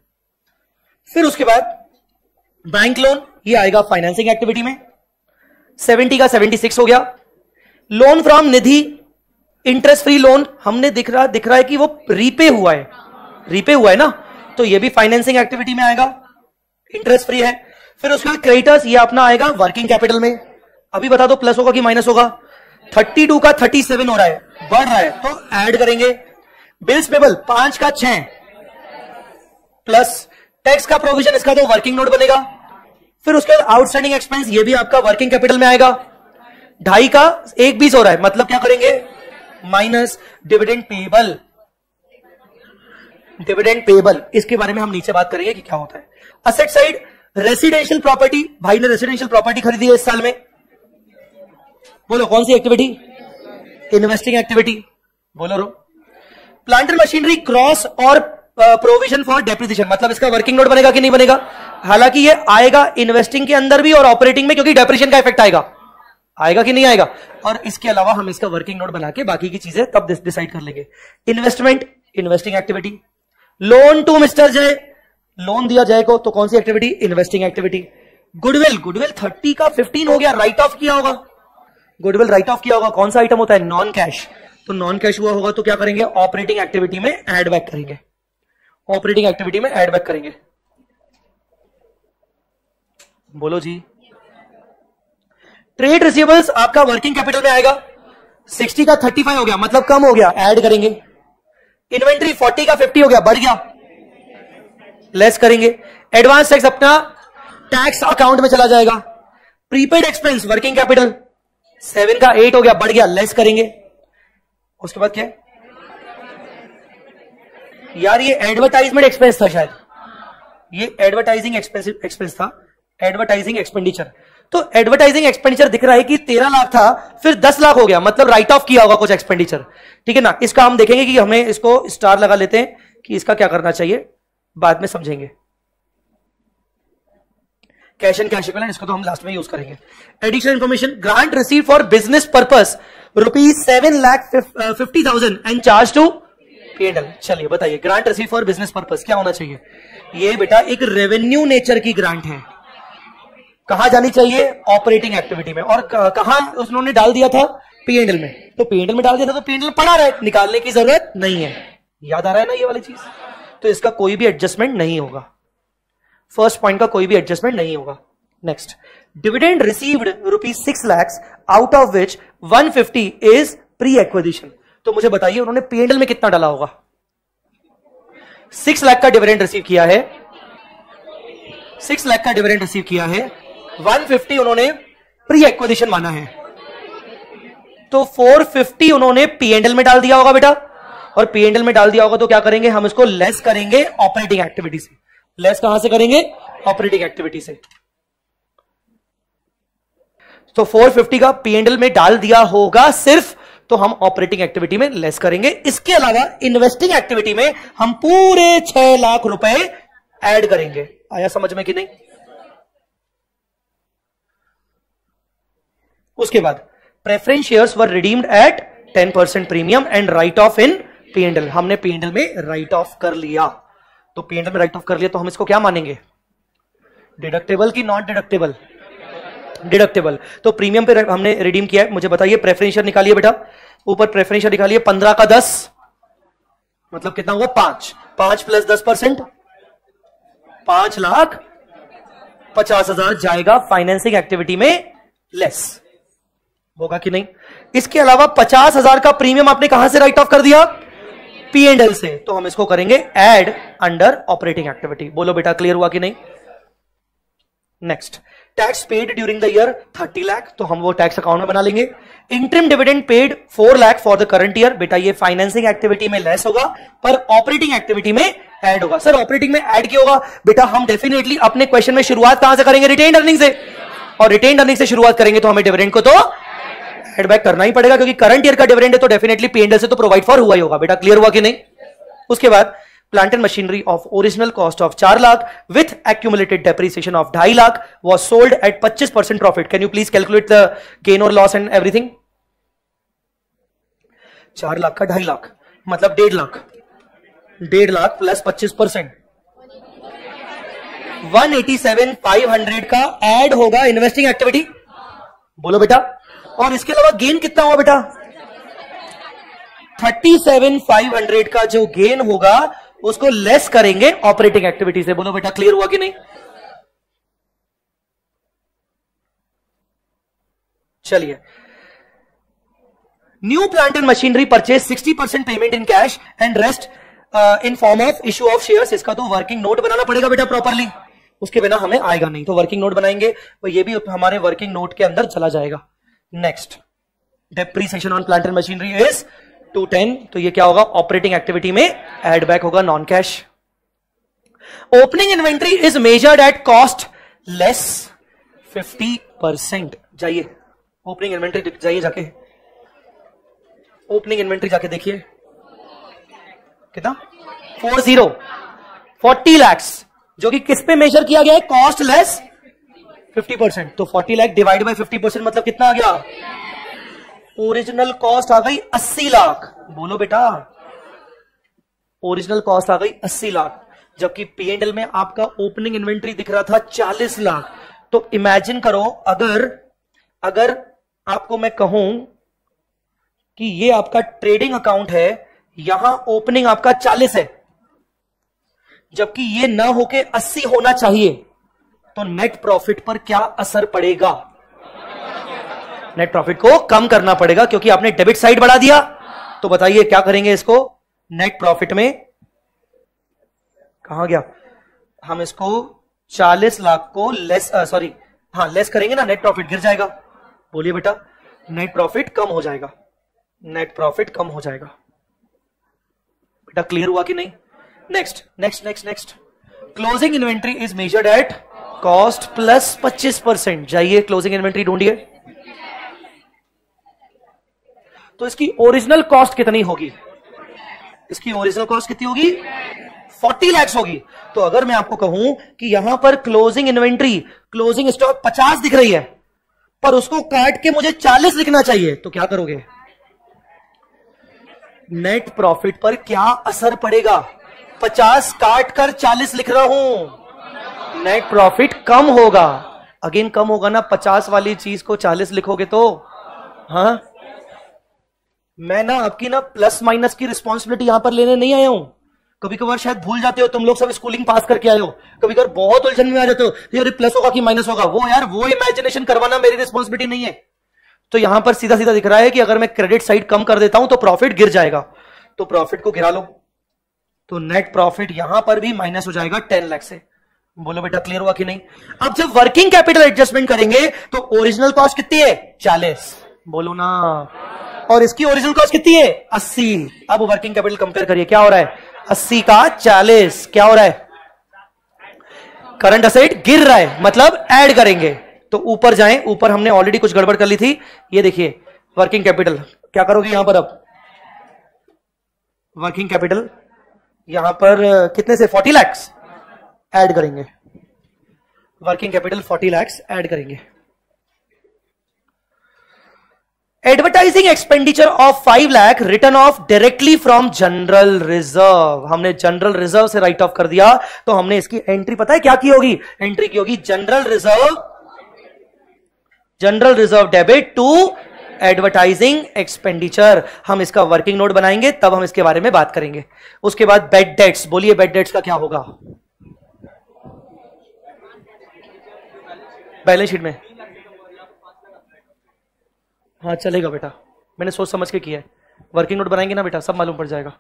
फिर उसके बाद बैंक लोन ये आएगा फाइनेंसिंग एक्टिविटी में, सेवेंटी का सेवेंटी सिक्स हो गया। Loan from Nidhi interest free loan, हमने दिख रहा दिख रहा है कि वो रीपे हुआ है, रीपे हुआ है ना, तो ये भी फाइनेंसिंग एक्टिविटी में आएगा, इंटरेस्ट फ्री है। फिर उसके बाद क्रेडिटर्स ये अपना आएगा वर्किंग कैपिटल में, अभी बता दो प्लस होगा कि माइनस होगा, थर्टी टू का थर्टी सेवन हो रहा है, बढ़ रहा है तो ऐड करेंगे। बिल्स पेबल पांच का छह प्लस टैक्स का प्रोविजन, इसका तो वर्किंग नोट बनेगा। फिर उसके बाद आउटस्टैंडिंग एक्सपेंस ये भी आपका वर्किंग कैपिटल में आएगा, ढाई का एक बीस हो रहा है, मतलब क्या करेंगे minus dividend payable, dividend payable इसके बारे में हम नीचे बात करेंगे कि क्या होता है। असेट साइड रेसिडेंशियल प्रॉपर्टी, भाई ने रेसिडेंशियल प्रॉपर्टी खरीदी है इस साल में, बोलो कौन सी एक्टिविटी, इन्वेस्टिंग एक्टिविटी, बोलो रो। प्लांट एंड मशीनरी क्रॉस और प्रोविजन फॉर डेप्रिसिएशन, मतलब इसका वर्किंग नोट बनेगा कि नहीं बनेगा, हालांकि ये आएगा इन्वेस्टिंग के अंदर भी और ऑपरेटिंग में, क्योंकि डेप्रिसिएशन का इफेक्ट आएगा, आएगा कि नहीं आएगा, और इसके अलावा हम इसका वर्किंग नोट बना के बाकी की चीजें तब डिसाइड कर लेंगे। Investment, investing activity. Loan to mister Jay, loan दिया जय को, तो कौन सी activity, investing activity. Goodwill, goodwill thirty का फिफ्टीन हो गया, राइट ऑफ किया होगा, गुडविल राइट ऑफ किया होगा, कौन सा आइटम होता है, नॉन कैश, तो नॉन कैश हुआ होगा, तो क्या करेंगे ऑपरेटिंग एक्टिविटी में ऐड बैक करेंगे, ऑपरेटिंग एक्टिविटी में ऐड बैक करेंगे, बोलो जी। ट्रेड रिसीवेबल्स आपका वर्किंग कैपिटल में आएगा, सिक्सटी का थर्टी फाइव हो गया, मतलब कम हो गया, ऐड करेंगे। इन्वेंट्री फोर्टी का फिफ्टी हो गया, बढ़ गया, लेस करेंगे। एडवांस टैक्स अपना टैक्स अकाउंट में चला जाएगा। Prepaid expense working capital seven का एट हो गया, बढ़ गया, लेस करेंगे। उसके बाद क्या है? यार ये एडवर्टाइजमेंट एक्सपेंस था शायद, ये एडवर्टाइजिंग एक्सपेंस एक्सपेंस था, एडवर्टाइजिंग एक्सपेंडिचर, तो एडवर्टाइजिंग एक्सपेंडिचर दिख रहा है कि तेरह लाख था, फिर दस लाख हो गया, मतलब राइट ऑफ किया होगा कुछ एक्सपेंडिचर, ठीक है ना। इसका हम देखेंगे कि हमें इसको स्टार लगा लेते हैं कि इसका क्या करना चाहिए, बाद में समझेंगे। कैश एंड कैश इक्विवेलेंट इसको तो हम लास्ट में यूज करेंगे। Additional information, grant receive for business purpose rupees seven lakh fifty thousand and charge to PNL. चलिए बताइए grant receive for business purpose क्या होना चाहिए, ये बेटा एक रेवेन्यू नेचर की ग्रांट है, कहां जानी चाहिए, ऑपरेटिंग एक्टिविटी में, और कहां उन्होंने डाल दिया था, पीएनएल में, तो पीएनएल में डाल दिया था, तो पीएनएल पड़ा रहा है, निकालने की जरूरत नहीं है, याद आ रहा है ना ये वाली चीज, तो इसका कोई भी एडजस्टमेंट नहीं होगा, फर्स्ट पॉइंट का कोई भी एडजस्टमेंट नहीं होगा। Next, dividend received rupees six lakhs out of which one fifty is pre acquisition, तो मुझे बताइए उन्होंने पीएनएल में कितना डाला होगा, सिक्स लाख का डिविडेंड रिसीव किया है, सिक्स लाख का डिविडेंड रिसीव किया है, वन फिफ्टी उन्होंने प्री एक्विजिशन माना है, तो फोर फिफ्टी उन्होंने पीएनएल में डाल दिया होगा बेटा, और पीएनएल में डाल दिया होगा, तो क्या करेंगे हम इसको लेस करेंगे ऑपरेटिंग एक्टिविटी से, लेस कहां से करेंगे, ऑपरेटिंग एक्टिविटी से, तो फोर फिफ्टी का पीएनएल में डाल दिया होगा सिर्फ, तो हम ऑपरेटिंग एक्टिविटी में लेस करेंगे। इसके अलावा इन्वेस्टिंग एक्टिविटी में हम पूरे छह लाख रुपए ऐड करेंगे, आया समझ में कि नहीं। उसके बाद preference shares were redeemed at ten percent premium and write off in P&L, हमने P&L में राइट ऑफ कर लिया, तो P&L में राइट ऑफ कर लिया, तो हम इसको क्या मानेंगे, डिडक्टेबल कि नॉन डिडक्टेबल, डिडक्टेबल, तो प्रीमियम पे हमने रिडीम किया है, मुझे बताइए प्रेफरेंस शेयर निकालिए बेटा, ऊपर प्रेफरेंस शेयर निकालिए, पंद्रह का दस मतलब कितना हुआ, पांच, पांच प्लस दस परसेंट, पांच लाख पचास हजार जाएगा फाइनेंसिंग एक्टिविटी में लेस, होगा कि नहीं। इसके अलावा पचास हजार का प्रीमियम आपने कहां से राइट ऑफ कर दिया, पी एंड एल से, तो हम इसको करेंगे ऐड अंडर ऑपरेटिंग एक्टिविटी, बोलो बेटा क्लियर हुआ कि नहीं। Next, tax paid during the year thirty lakh, तो हम वो टैक्स अकाउंट में बना लेंगे। Interim dividend paid four lakh for the current year, बेटा ये फाइनेंसिंग एक्टिविटी में लेस होगा पर ऑपरेटिंग एक्टिविटी में ऐड होगा। सर ऑपरेटिंग में ऐड क्यों होगा, बेटा हम डेफिनेटली अपने क्वेश्चन में शुरुआत कहां से करेंगे, रिटेन्ड अर्निंग से, और रिटेन्ड अर्निंग से शुरुआत करेंगे तो हमें डिविडेंड को तो हेड बैक करना ही पड़ेगा क्योंकि करंट ईयर का डिविडेंड है तो डेफिनेटली पी एंड एल से तो प्रोवाइड फॉर हुआ ही होगा बेटा। क्लियर हुआ कि नहीं? उसके बाद plant and machinery of original cost of चार lakh with accumulated depreciation of ढाई लाख वॉज सोल्ड एट पच्चीस percent profit. Can you please calculate the gain और लॉस एंड एवरीथिंग। चार लाख का ढाई लाख मतलब डेढ़ लाख, डेढ़ लाख प्लस पच्चीस percent one eighty seven five hundred का एड होगा इन्वेस्टिंग एक्टिविटी। बोलो बेटा। और इसके अलावा गेन कितना हुआ बेटा? थर्टी सेवन फाइव हंड्रेड का जो गेन होगा उसको लेस करेंगे ऑपरेटिंग एक्टिविटी से। बोलो बेटा क्लियर हुआ कि नहीं? चलिए, new plant and machinery purchase sixty percent payment in cash and rest in form of issue of shares. इसका तो वर्किंग नोट बनाना पड़ेगा बेटा प्रॉपरली, उसके बिना हमें आएगा नहीं। तो वर्किंग नोट बनाएंगे तो ये भी हमारे वर्किंग नोट के अंदर चला जाएगा। Next, depreciation on plant and machinery is two ten, तो ये क्या होगा? ऑपरेटिंग एक्टिविटी में एड बैक होगा, non cash. Opening inventory is measured at cost less fifty percent. जाइए ओपनिंग इन्वेंट्री, जाइए जाके ओपनिंग इन्वेंट्री जाके देखिए कितना फोर जीरो, फोर्टी लैक्स जो कि किस पे मेजर किया गया है? Cost less fifty percent. तो forty lakh divide by fifty percent मतलब कितना आ गया? ओरिजिनल कॉस्ट आ गई अस्सी लाख। बोलो बेटा, ओरिजिनल कॉस्ट आ गई अस्सी लाख, जबकि पी एंड एल में आपका ओपनिंग इन्वेंट्री दिख रहा था चालीस लाख। तो इमेजिन करो, अगर अगर आपको मैं कहूं कि ये आपका ट्रेडिंग अकाउंट है, यहां ओपनिंग आपका चालीस है, जबकि ये ना होके अस्सी होना चाहिए, तो नेट प्रॉफिट पर क्या असर पड़ेगा? नेट प्रॉफिट को कम करना पड़ेगा क्योंकि आपने डेबिट साइड बढ़ा दिया। तो बताइए क्या करेंगे इसको? नेट प्रॉफिट में कहां गया? हम इसको चालीस लाख को लेस सॉरी हाँ लेस करेंगे ना, नेट प्रॉफिट गिर जाएगा। बोलिए बेटा, नेट प्रॉफिट कम हो जाएगा, नेट प्रॉफिट कम हो जाएगा। बेटा क्लियर हुआ कि नहीं? Next next next next closing inventory is measured at cost plus पच्चीस परसेंट। जाइए क्लोजिंग इन्वेंट्री ढूंढिए, तो इसकी ओरिजिनल कॉस्ट कितनी होगी? इसकी ओरिजिनल कॉस्ट कितनी होगी? फोर्टी लैक्स होगी। तो अगर मैं आपको कहूं कि यहां पर क्लोजिंग इन्वेंट्री, क्लोजिंग स्टॉक पचास दिख रही है, पर उसको काट के मुझे चालीस लिखना चाहिए, तो क्या करोगे? नेट प्रॉफिट पर क्या असर पड़ेगा? पचास काट कर चालीस लिख रहा हूं, नेट प्रॉफिट कम होगा। अगेन कम होगा ना, पचास वाली चीज को चालीस लिखोगे तो। हाँ, मैं ना आपकी ना प्लस माइनस की रिस्पॉन्सिबिलिटी यहां पर लेने नहीं आया हूं। कभी कभार शायद भूल जाते हो, तुम लोग सब स्कूलिंग पास करके आए हो, कभी कभार बहुत उलझन में आ जाते हो, यार प्लस होगा कि माइनस होगा। वो यार वो इमेजिनेशन करवाना मेरी रिस्पॉन्सिबिलिटी नहीं है। तो यहां पर सीधा सीधा दिख रहा है कि अगर मैं क्रेडिट साइड कम कर देता हूं तो प्रॉफिट गिर जाएगा, तो प्रॉफिट को गिरा लो, तो नेट प्रॉफिट यहां पर भी माइनस हो जाएगा टेन लाख से। बोलो बेटा क्लियर हुआ कि नहीं? अब जब वर्किंग कैपिटल एडजस्टमेंट करेंगे तो ओरिजिनल कॉस्ट कितनी है? चालीस। बोलो ना, और इसकी ओरिजिनल कॉस्ट कितनी है? अस्सी। अब वर्किंग कैपिटल कंपेयर करिए, क्या हो रहा है? अस्सी का चालीस, क्या हो रहा है? करंट असेट गिर रहा है, मतलब ऐड करेंगे तो ऊपर जाएं। ऊपर हमने ऑलरेडी कुछ गड़बड़ कर ली थी। ये देखिए वर्किंग कैपिटल, क्या करोगे यहां पर? अब वर्किंग कैपिटल यहां पर कितने से? फोर्टी लैक्स ऐड करेंगे, working capital forty lakhs add करेंगे। Advertising expenditure of five lakh written off directly from general reserve. हमने जनरल रिजर्व से राइट ऑफ कर दिया, तो हमने इसकी एंट्री पता है क्या की होगी? एंट्री की होगी general reserve, general reserve debit to advertising expenditure. हम इसका वर्किंग नोट बनाएंगे, तब हम इसके बारे में बात करेंगे। उसके बाद बेड डेट्स, बोलिए बेड डेट्स का क्या होगा? बैलेंस शीट में हाँ चलेगा बेटा, मैंने सोच समझ के किया है। वर्किंग नोट बनाएंगे ना बेटा, सब मालूम पड़ जाएगा।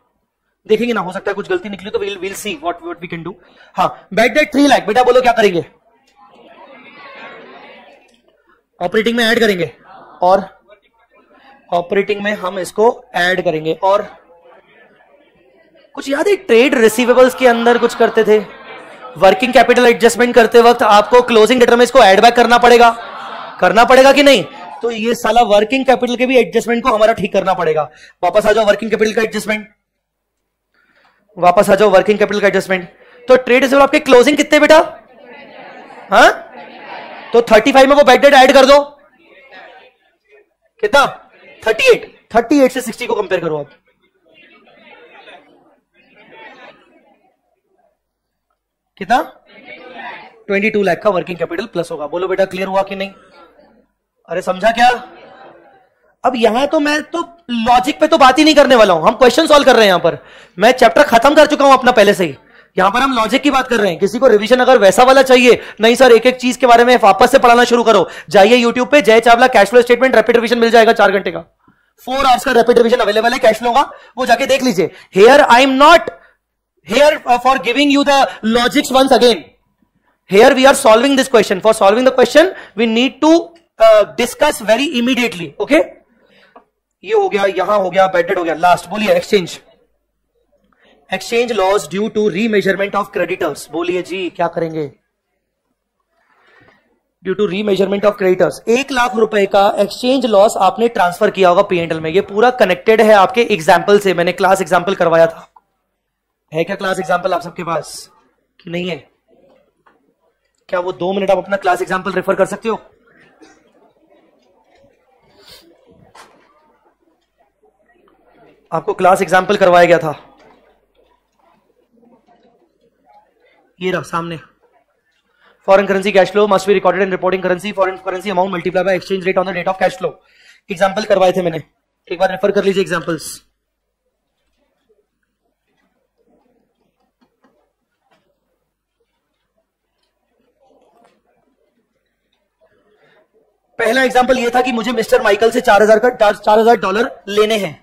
देखेंगे ना, हो सकता है कुछ गलती निकली तो we'll, we'll see what, what we can do। हाँ, बेड डेट थ्री लाख बेटा, बोलो क्या करेंगे? ऑपरेटिंग में ऐड करेंगे, और ऑपरेटिंग में हम इसको ऐड करेंगे। और कुछ याद है ट्रेड रिसीवेबल्स के अंदर कुछ करते थे? वर्किंग कैपिटल एडजस्टमेंट करते वक्त आपको क्लोजिंग डेटर में इसको ऐड बैक करना पड़ेगा, करना पड़ेगा कि नहीं? तो ये साला वर्किंग कैपिटल के भी एडजस्टमेंट को हमारा ठीक करना पड़ेगा। वापस आ जाओ वर्किंग कैपिटल का एडजस्टमेंट, वापस आ जाओ वर्किंग कैपिटल का एडजस्टमेंट। तो ट्रेड रिसीवेबल आपके क्लोजिंग कितने बेटा, हाँ तो पैंतीस में वो बैड डेट ऐड कर दो, कितना अड़तीस, अड़तीस से साठ को कंपेयर करो आप, कितना बाईस लाख का वर्किंग कैपिटल प्लस होगा। बोलो बेटा क्लियर हुआ कि नहीं? अरे समझा क्या? अब यहां तो मैं तो लॉजिक पे तो बात ही नहीं करने वाला हूं, हम क्वेश्चन सॉल्व कर रहे हैं। यहां पर मैं चैप्टर खत्म कर चुका हूं अपना पहले से ही, यहां पर हम लॉजिक की बात कर रहे हैं। किसी को रिवीजन अगर वैसा वाला चाहिए, नहीं सर एक एक चीज के बारे में वापस से पढ़ाना शुरू करो, जाइए यूट्यूब पे Jay Chawla cash flow statement rapid revision मिल जाएगा, चार घंटे का फोर आवर्स का रैपिड रिवीजन अवेलेबल है कैश फ्लो का, वो जाके देख लीजिए। Here I am not here for giving you the logics once again, here we are solving this question, for solving the question we need to discuss very immediately. Okay ये हो गया, यहां हो गया बैडेड हो गया। लास्ट बोलिए exchange, exchange loss due to remeasurement of creditors. बोलिए जी क्या करेंगे? Due to remeasurement of creditors एक लाख रुपए का एक्सचेंज लॉस आपने ट्रांसफर किया होगा पीएनएल में। ये पूरा कनेक्टेड है आपके एग्जाम्पल से, मैंने क्लास एग्जाम्पल करवाया था। है क्या क्लास एग्जाम्पल आप सबके पास कि नहीं है? क्या वो दो मिनट आप अपना क्लास एग्जाम्पल रेफर कर सकते हो? आपको क्लास एग्जाम्पल करवाया गया था, ये रहा सामने। Foreign currency cash flow must be recorded in reporting currency, foreign currency amount multiply by exchange rate on the date of cash flow. Example करवाए थे मैंने, एक बार रेफर कर लीजिए एग्जाम्पल्स। पहला एग्जाम्पल ये था कि मुझे मिस्टर माइकल से चार हजार का चार हजार डॉलर लेने हैं।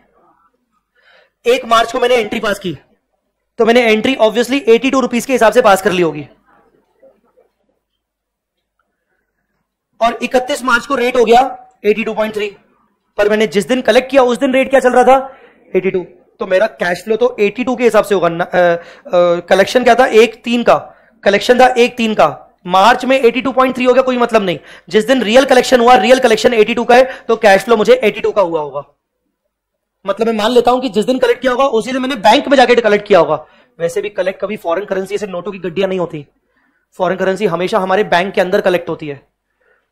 एक मार्च को मैंने एंट्री पास की, तो मैंने एंट्री ऑब्वियसली बयासी रुपीस के हिसाब से पास कर ली होगी, और इकतीस मार्च को रेट हो गया बयासी पॉइंट तीन, पर मैंने जिस दिन कलेक्ट किया उस दिन रेट क्या चल रहा था बयासी, तो मेरा कैश फ्लो तो बयासी के हिसाब से होगा। आ, आ, कलेक्शन क्या था एक तीन का, कलेक्शन था एक तीन का, मार्च में बयासी पॉइंट तीन हो गया कोई मतलब नहीं, जिस दिन रियल कलेक्शन हुआ रियल कलेक्शन बयासी का है तो कैश फ्लो मुझे बयासी का हुआ होगा। मतलब मैं मान लेता हूं कि जिस दिन कलेक्ट किया होगा उसी दिन मैंने बैंक में जाके कलेक्ट किया होगा। वैसे भी कलेक्ट कभी फॉरेन करेंसी से नोटों की गड्डियां नहीं होती, फॉरेन करेंसी हमेशा हमारे बैंक के अंदर कलेक्ट होती है।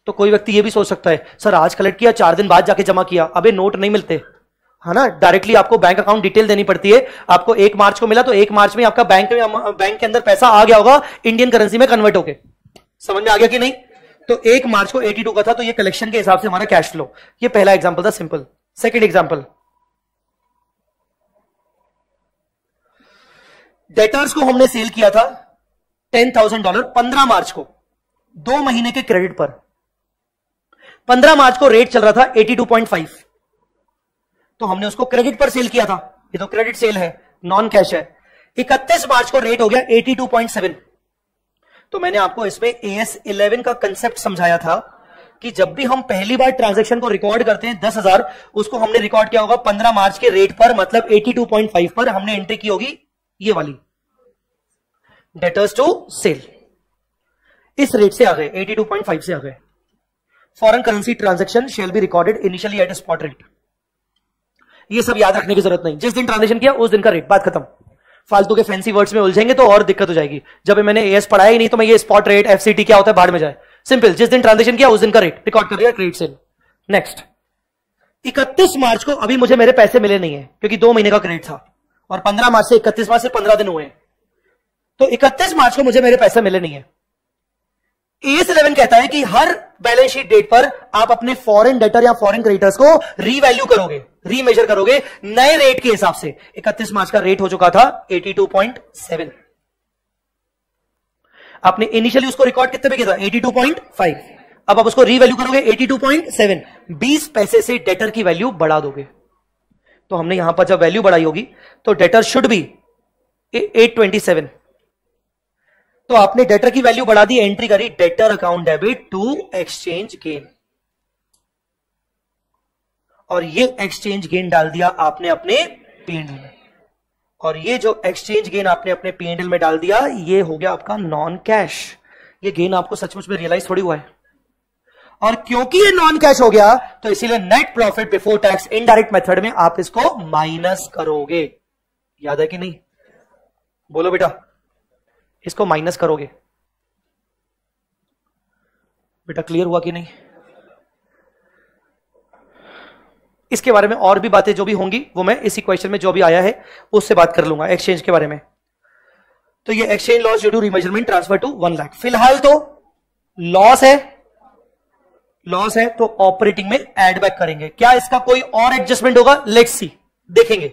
तो कोई व्यक्ति ये भी सोच सकता है सर आज कलेक्ट किया चार दिन बाद जाके जमा किया, अबे नोट नहीं मिलते है ना, डायरेक्टली आपको बैंक अकाउंट डिटेल देनी पड़ती है। आपको एक मार्च को मिला तो एक मार्च में आपका बैंक में बैंक के अंदर पैसा आ गया होगा इंडियन करेंसी में कन्वर्ट होके। समझ में आ गया कि नहीं? तो एक मार्च को एटी टू का था, तो ये कलेक्शन के हिसाब से हमारा कैश फ्लो। ये पहला एग्जाम्पल था सिंपल। सेकेंड एग्जाम्पल, डेटर्स को हमने सेल किया था टेन थाउजेंड डॉलर पंद्रह मार्च को, दो महीने के क्रेडिट पर। पंद्रह मार्च को रेट चल रहा था बयासी पॉइंट पाँच, तो हमने उसको क्रेडिट पर सेल किया था, ये तो क्रेडिट सेल है नॉन कैश है। इकतीस मार्च को रेट हो गया बयासी पॉइंट सात, तो मैंने आपको इसमें ए एस ग्यारह का कंसेप्ट समझाया था कि जब भी हम पहली बार ट्रांजैक्शन को रिकॉर्ड करते हैं दस हजार, उसको हमने रिकॉर्ड किया होगा पंद्रह मार्च के रेट पर, मतलब बयासी पॉइंट पाँच पर हमने एंट्री की होगी, ये वाली डेटर्स टू सेल। इस रेट से आ गए बयासी पॉइंट पाँच से आ गए। Foreign currency transaction shall be recorded initially at spot rate. ये सब याद रखने की जरूरत नहीं, जिस दिन ट्रांजैक्शन किया उस दिन का रेट, बात खत्म। फालतू के फैंसी वर्ड्स में उलझेंगे तो और दिक्कत हो जाएगी। जब मैंने एएस पढ़ाया ही नहीं तो मैं ये स्पॉट रेट एफसीटी क्या होता है बाद में जाए। सिंपल, जिस दिन ट्रांजैक्शन किया उस दिन का रेट रिकॉर्ड कर दिया क्रेडिट सेल। नेक्स्ट, इकतीस मार्च को अभी मुझे मेरे पैसे मिले नहीं है क्योंकि दो महीने का क्रेडिट था, और पंद्रह मार्च से इकतीस मार्च से पंद्रह दिन हुए, तो इकतीस मार्च को मुझे मेरे पैसे मिले नहीं है। ए एस ग्यारह कहता है कि हर बैलेंस शीट डेट पर आप अपने फॉरेन डेटर या फॉरेन क्रेडिटर्स को रीवैल्यू करोगे, रीमेजर करोगे नए रेट के हिसाब से। इकतीस मार्च का रेट हो चुका था बयासी पॉइंट सात, आपने इनिशियली उसको रिकॉर्ड कितने पे किया था बयासी पॉइंट पाँच, अब आप उसको रीवैल्यू करोगे बयासी पॉइंट सात, बीस पैसे से डेटर की वैल्यू बढ़ा दोगे। तो हमने यहां पर जब वैल्यू बढ़ाई होगी तो डेटर शुड बी आठ सौ सत्ताईस, तो आपने डेटर की वैल्यू बढ़ा दी, एंट्री करी debtor account debit to exchange gain, और ये एक्सचेंज गेन डाल दिया आपने अपने पीएनएल में, और ये जो एक्सचेंज गेन आपने अपने पीएनएल में डाल दिया ये हो गया आपका नॉन कैश। ये गेन आपको सचमुच में रियलाइज थोड़ी हुआ है। और क्योंकि ये नॉन कैश हो गया तो इसीलिए net profit before tax indirect method में आप इसको माइनस करोगे। याद है कि नहीं? बोलो बेटा, इसको माइनस करोगे। बेटा क्लियर हुआ कि नहीं? इसके बारे में और भी बातें जो भी होंगी वो मैं इसी क्वेश्चन में जो भी आया है उससे बात कर लूंगा एक्सचेंज के बारे में। तो ये exchange loss due to remeasurement transfer to one lakh फिलहाल तो लॉस है, लॉस है तो ऑपरेटिंग में एड बैक करेंगे। क्या इसका कोई और एडजस्टमेंट होगा? लेट्स सी, देखेंगे,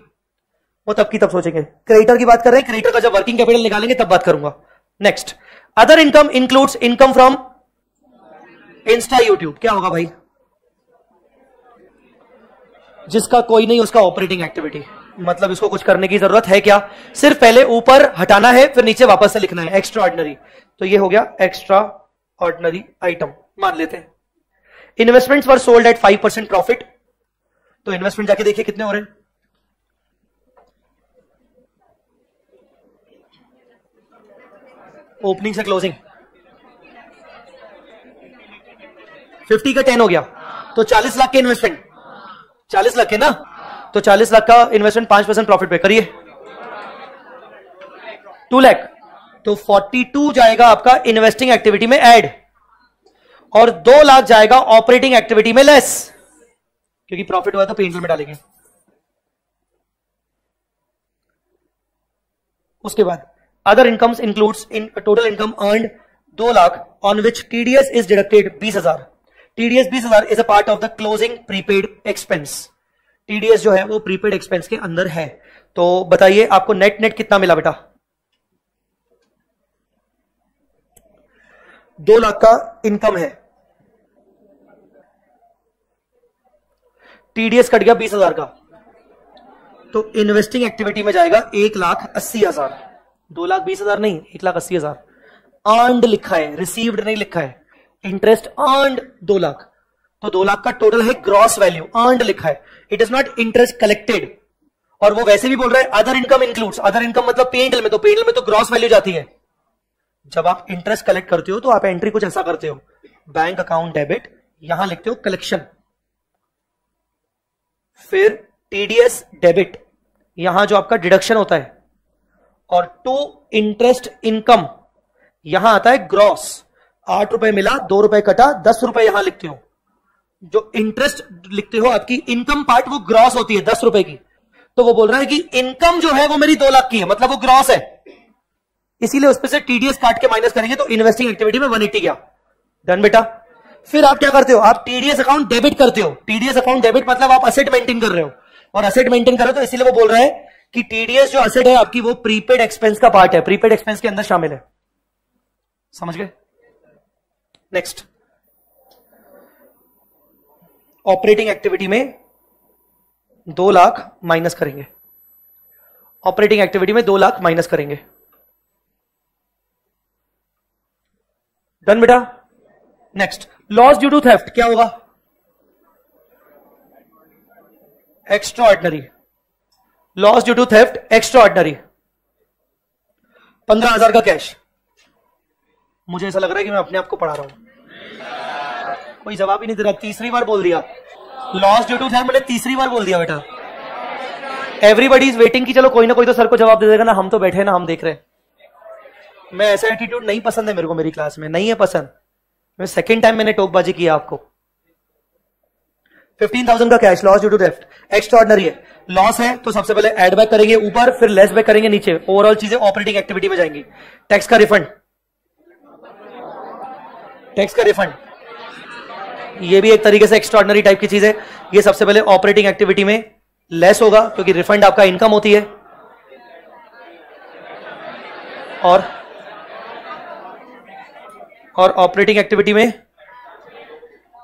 वो तब की तब सोचेंगे। क्रेडिटर की बात कर रहे हैं, क्रेडिटर का जब वर्किंग कैपिटल निकालेंगे तब बात करूंगा। Next, other income includes income from Insta YouTube. क्या होगा भाई? जिसका कोई नहीं उसका ऑपरेटिंग एक्टिविटी, मतलब इसको कुछ करने की जरूरत है क्या? सिर्फ पहले ऊपर हटाना है फिर नीचे वापस से लिखना है एक्स्ट्रा ऑर्डिनरी। तो ये हो गया एक्स्ट्रा ऑर्डिनरी आइटम, मान लेते हैं। Investments were sold at five percent profit, तो इन्वेस्टमेंट जाके देखिए कितने हो रहे हैं। ओपनिंग से क्लोजिंग फिफ्टी का टेन हो गया तो चालीस लाख के इन्वेस्टमेंट, चालीस लाख है ना, तो चालीस लाख का इन्वेस्टमेंट पांच परसेंट प्रॉफिट पे करिए टू लाख, तो बयालीस जाएगा आपका इन्वेस्टिंग एक्टिविटी में ऐड और दो लाख जाएगा ऑपरेटिंग एक्टिविटी में लेस, क्योंकि प्रॉफिट हुआ तो पी एंड एल में डालेंगे। उसके बाद other incomes includes in total income earn दो lakh on which TDS is deducted बीस हजार। टीडीएस बीस हजार is a part of the closing prepaid expense. TDS जो है वो प्रीपेड एक्सपेंस के अंदर है। तो बताइए आपको नेट नेट कितना मिला बेटा? दो लाख का इनकम है, टीडीएस कट गया बीस हजार का, तो इन्वेस्टिंग एक्टिविटी में जाएगा एक लाख अस्सी हजार। दो लाख बीस हजार नहीं, एक लाख अस्सी हजार अर्नड लिखा है, रिसीव्ड नहीं लिखा है। इंटरेस्ट अर्नड दो लाख, तो दो लाख का टोटल है ग्रॉस वैल्यू, अर्नड लिखा है, it is not interest collected. और वो वैसे भी बोल रहा है other income includes, other income मतलब पे एंड एल में, तो पे एंड एल में तो ग्रॉस वैल्यू जाती है। जब आप इंटरेस्ट कलेक्ट करते हो तो आप एंट्री कुछ ऐसा करते हो, बैंक अकाउंट डेबिट, यहां लिखते हो कलेक्शन, फिर टीडीएस डेबिट, यहां जो आपका डिडक्शन होता है, और टू इंटरेस्ट इनकम, यहां आता है ग्रॉस। आठ रुपए मिला, दो रुपए कटा, दस रुपए यहां लिखते हो। जो इंटरेस्ट लिखते हो आपकी इनकम पार्ट वो ग्रॉस होती है दस रुपए की। तो वो बोल रहा है कि इनकम जो है वो मेरी दो लाख की है, मतलब वो ग्रॉस है, इसीलिए उसपे से टीडीएस काट के माइनस करेंगे, तो इन्वेस्टिंग एक्टिविटी में एक सौ अस्सी गया। डन बेटा। फिर आप क्या करते हो? आप टीडीएस अकाउंट डेबिट करते हो। टीडीएस अकाउंट डेबिट मतलब आप असेट मेंटेन कर रहे हो, और असेट मेंटेन कर रहे हो तो इसीलिए वो बोल रहा है कि टीडीएस जो असेट है आपकी वो प्रीपेड एक्सपेंस का पार्ट है, प्रीपेड एक्सपेंस के अंदर शामिल है। समझ गए? नेक्स्ट, ऑपरेटिंग एक्टिविटी में दो लाख माइनस करेंगे, ऑपरेटिंग एक्टिविटी में दो लाख माइनस करेंगे। डन बेटा। Next, loss due to theft क्या होगा? Extraordinary, loss due to theft extraordinary. पंद्रह हजार का कैश। मुझे ऐसा लग रहा है कि मैं अपने आप को पढ़ा रहा हूं, कोई जवाब ही नहीं दे रहा। तीसरी बार बोल दिया लॉस ड्यू टू थेफ्ट, मैंने तीसरी बार बोल दिया बेटा। एवरीबडी इज वेटिंग कि चलो कोई ना कोई तो सर को जवाब दे देगा ना, हम तो बैठे ना, हम देख रहे हैं। मैं ऐसा एटीट्यूड नहीं पसंद है मेरे को, मेरी क्लास में नहीं है पसंद। मैं सेकंड टाइम मैंने टोकबाजी किया आपको। पंद्रह हज़ार का cash, loss due to theft extraordinary है, लॉस है तो सबसे पहले ऐड बैक करेंगे ऊपर, फिर लेस बैक करेंगे नीचे, ओवरऑल चीजें ऑपरेटिंग एक्टिविटी में जाएंगी। टैक्स का रिफंड, टैक्स का रिफंड ये भी एक तरीके से एक्स्ट्राऑर्डिनरी टाइप की चीज है। ये सबसे पहले ऑपरेटिंग एक्टिविटी में लेस होगा क्योंकि रिफंड आपका इनकम होती है, और और ऑपरेटिंग एक्टिविटी में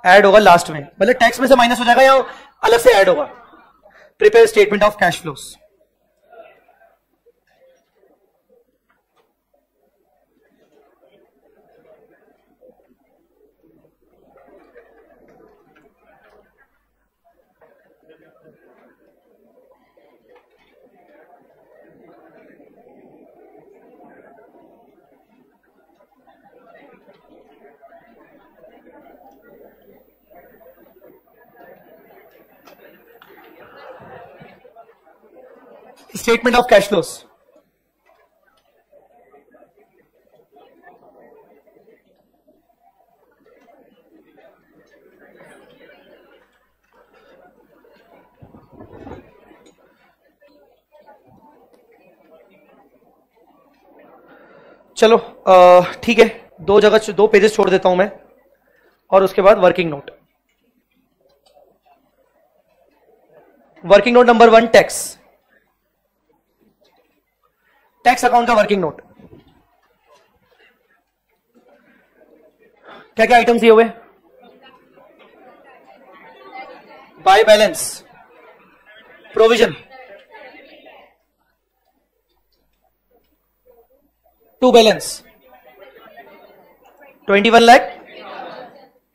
ऐड होगा लास्ट में, मतलब टैक्स में से माइनस हो जाएगा या अलग से ऐड होगा। Prepare statement of cash flows. statement of cash flows. चलो ठीक है, दो जगह दो पेजेस छोड़ देता हूं मैं और उसके बाद working note. Working note number one, tax tax account का वर्किंग नोट। क्या क्या आइटम्स दिए हुए? By balance, provision, to balance, twenty one lakh,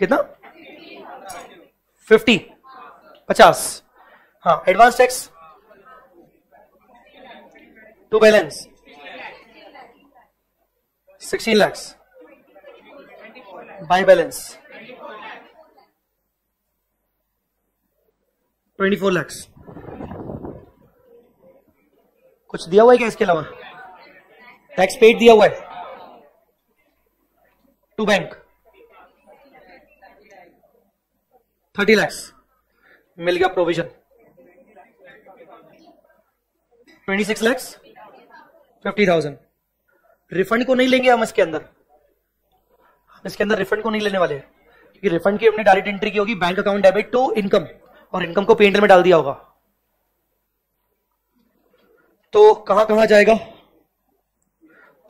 कितना फिफ्टी पचास, हाँ advance tax, to balance sixteen lakhs, by balance twenty four lakhs. कुछ दिया हुआ है क्या इसके अलावा? टैक्स पेड दिया हुआ है, टू बैंक थर्टी लैक्स, मिल गया provision twenty six lakhs fifty thousand. Refund को नहीं लेंगे हम इसके अंदर, हम इसके अंदर रिफंड को नहीं लेने वाले क्योंकि रिफंड की हमने डायरेक्ट एंट्री की होगी bank account debit to income और इनकम को पेंडल में डाल दिया होगा। तो कहां कहां जाएगा?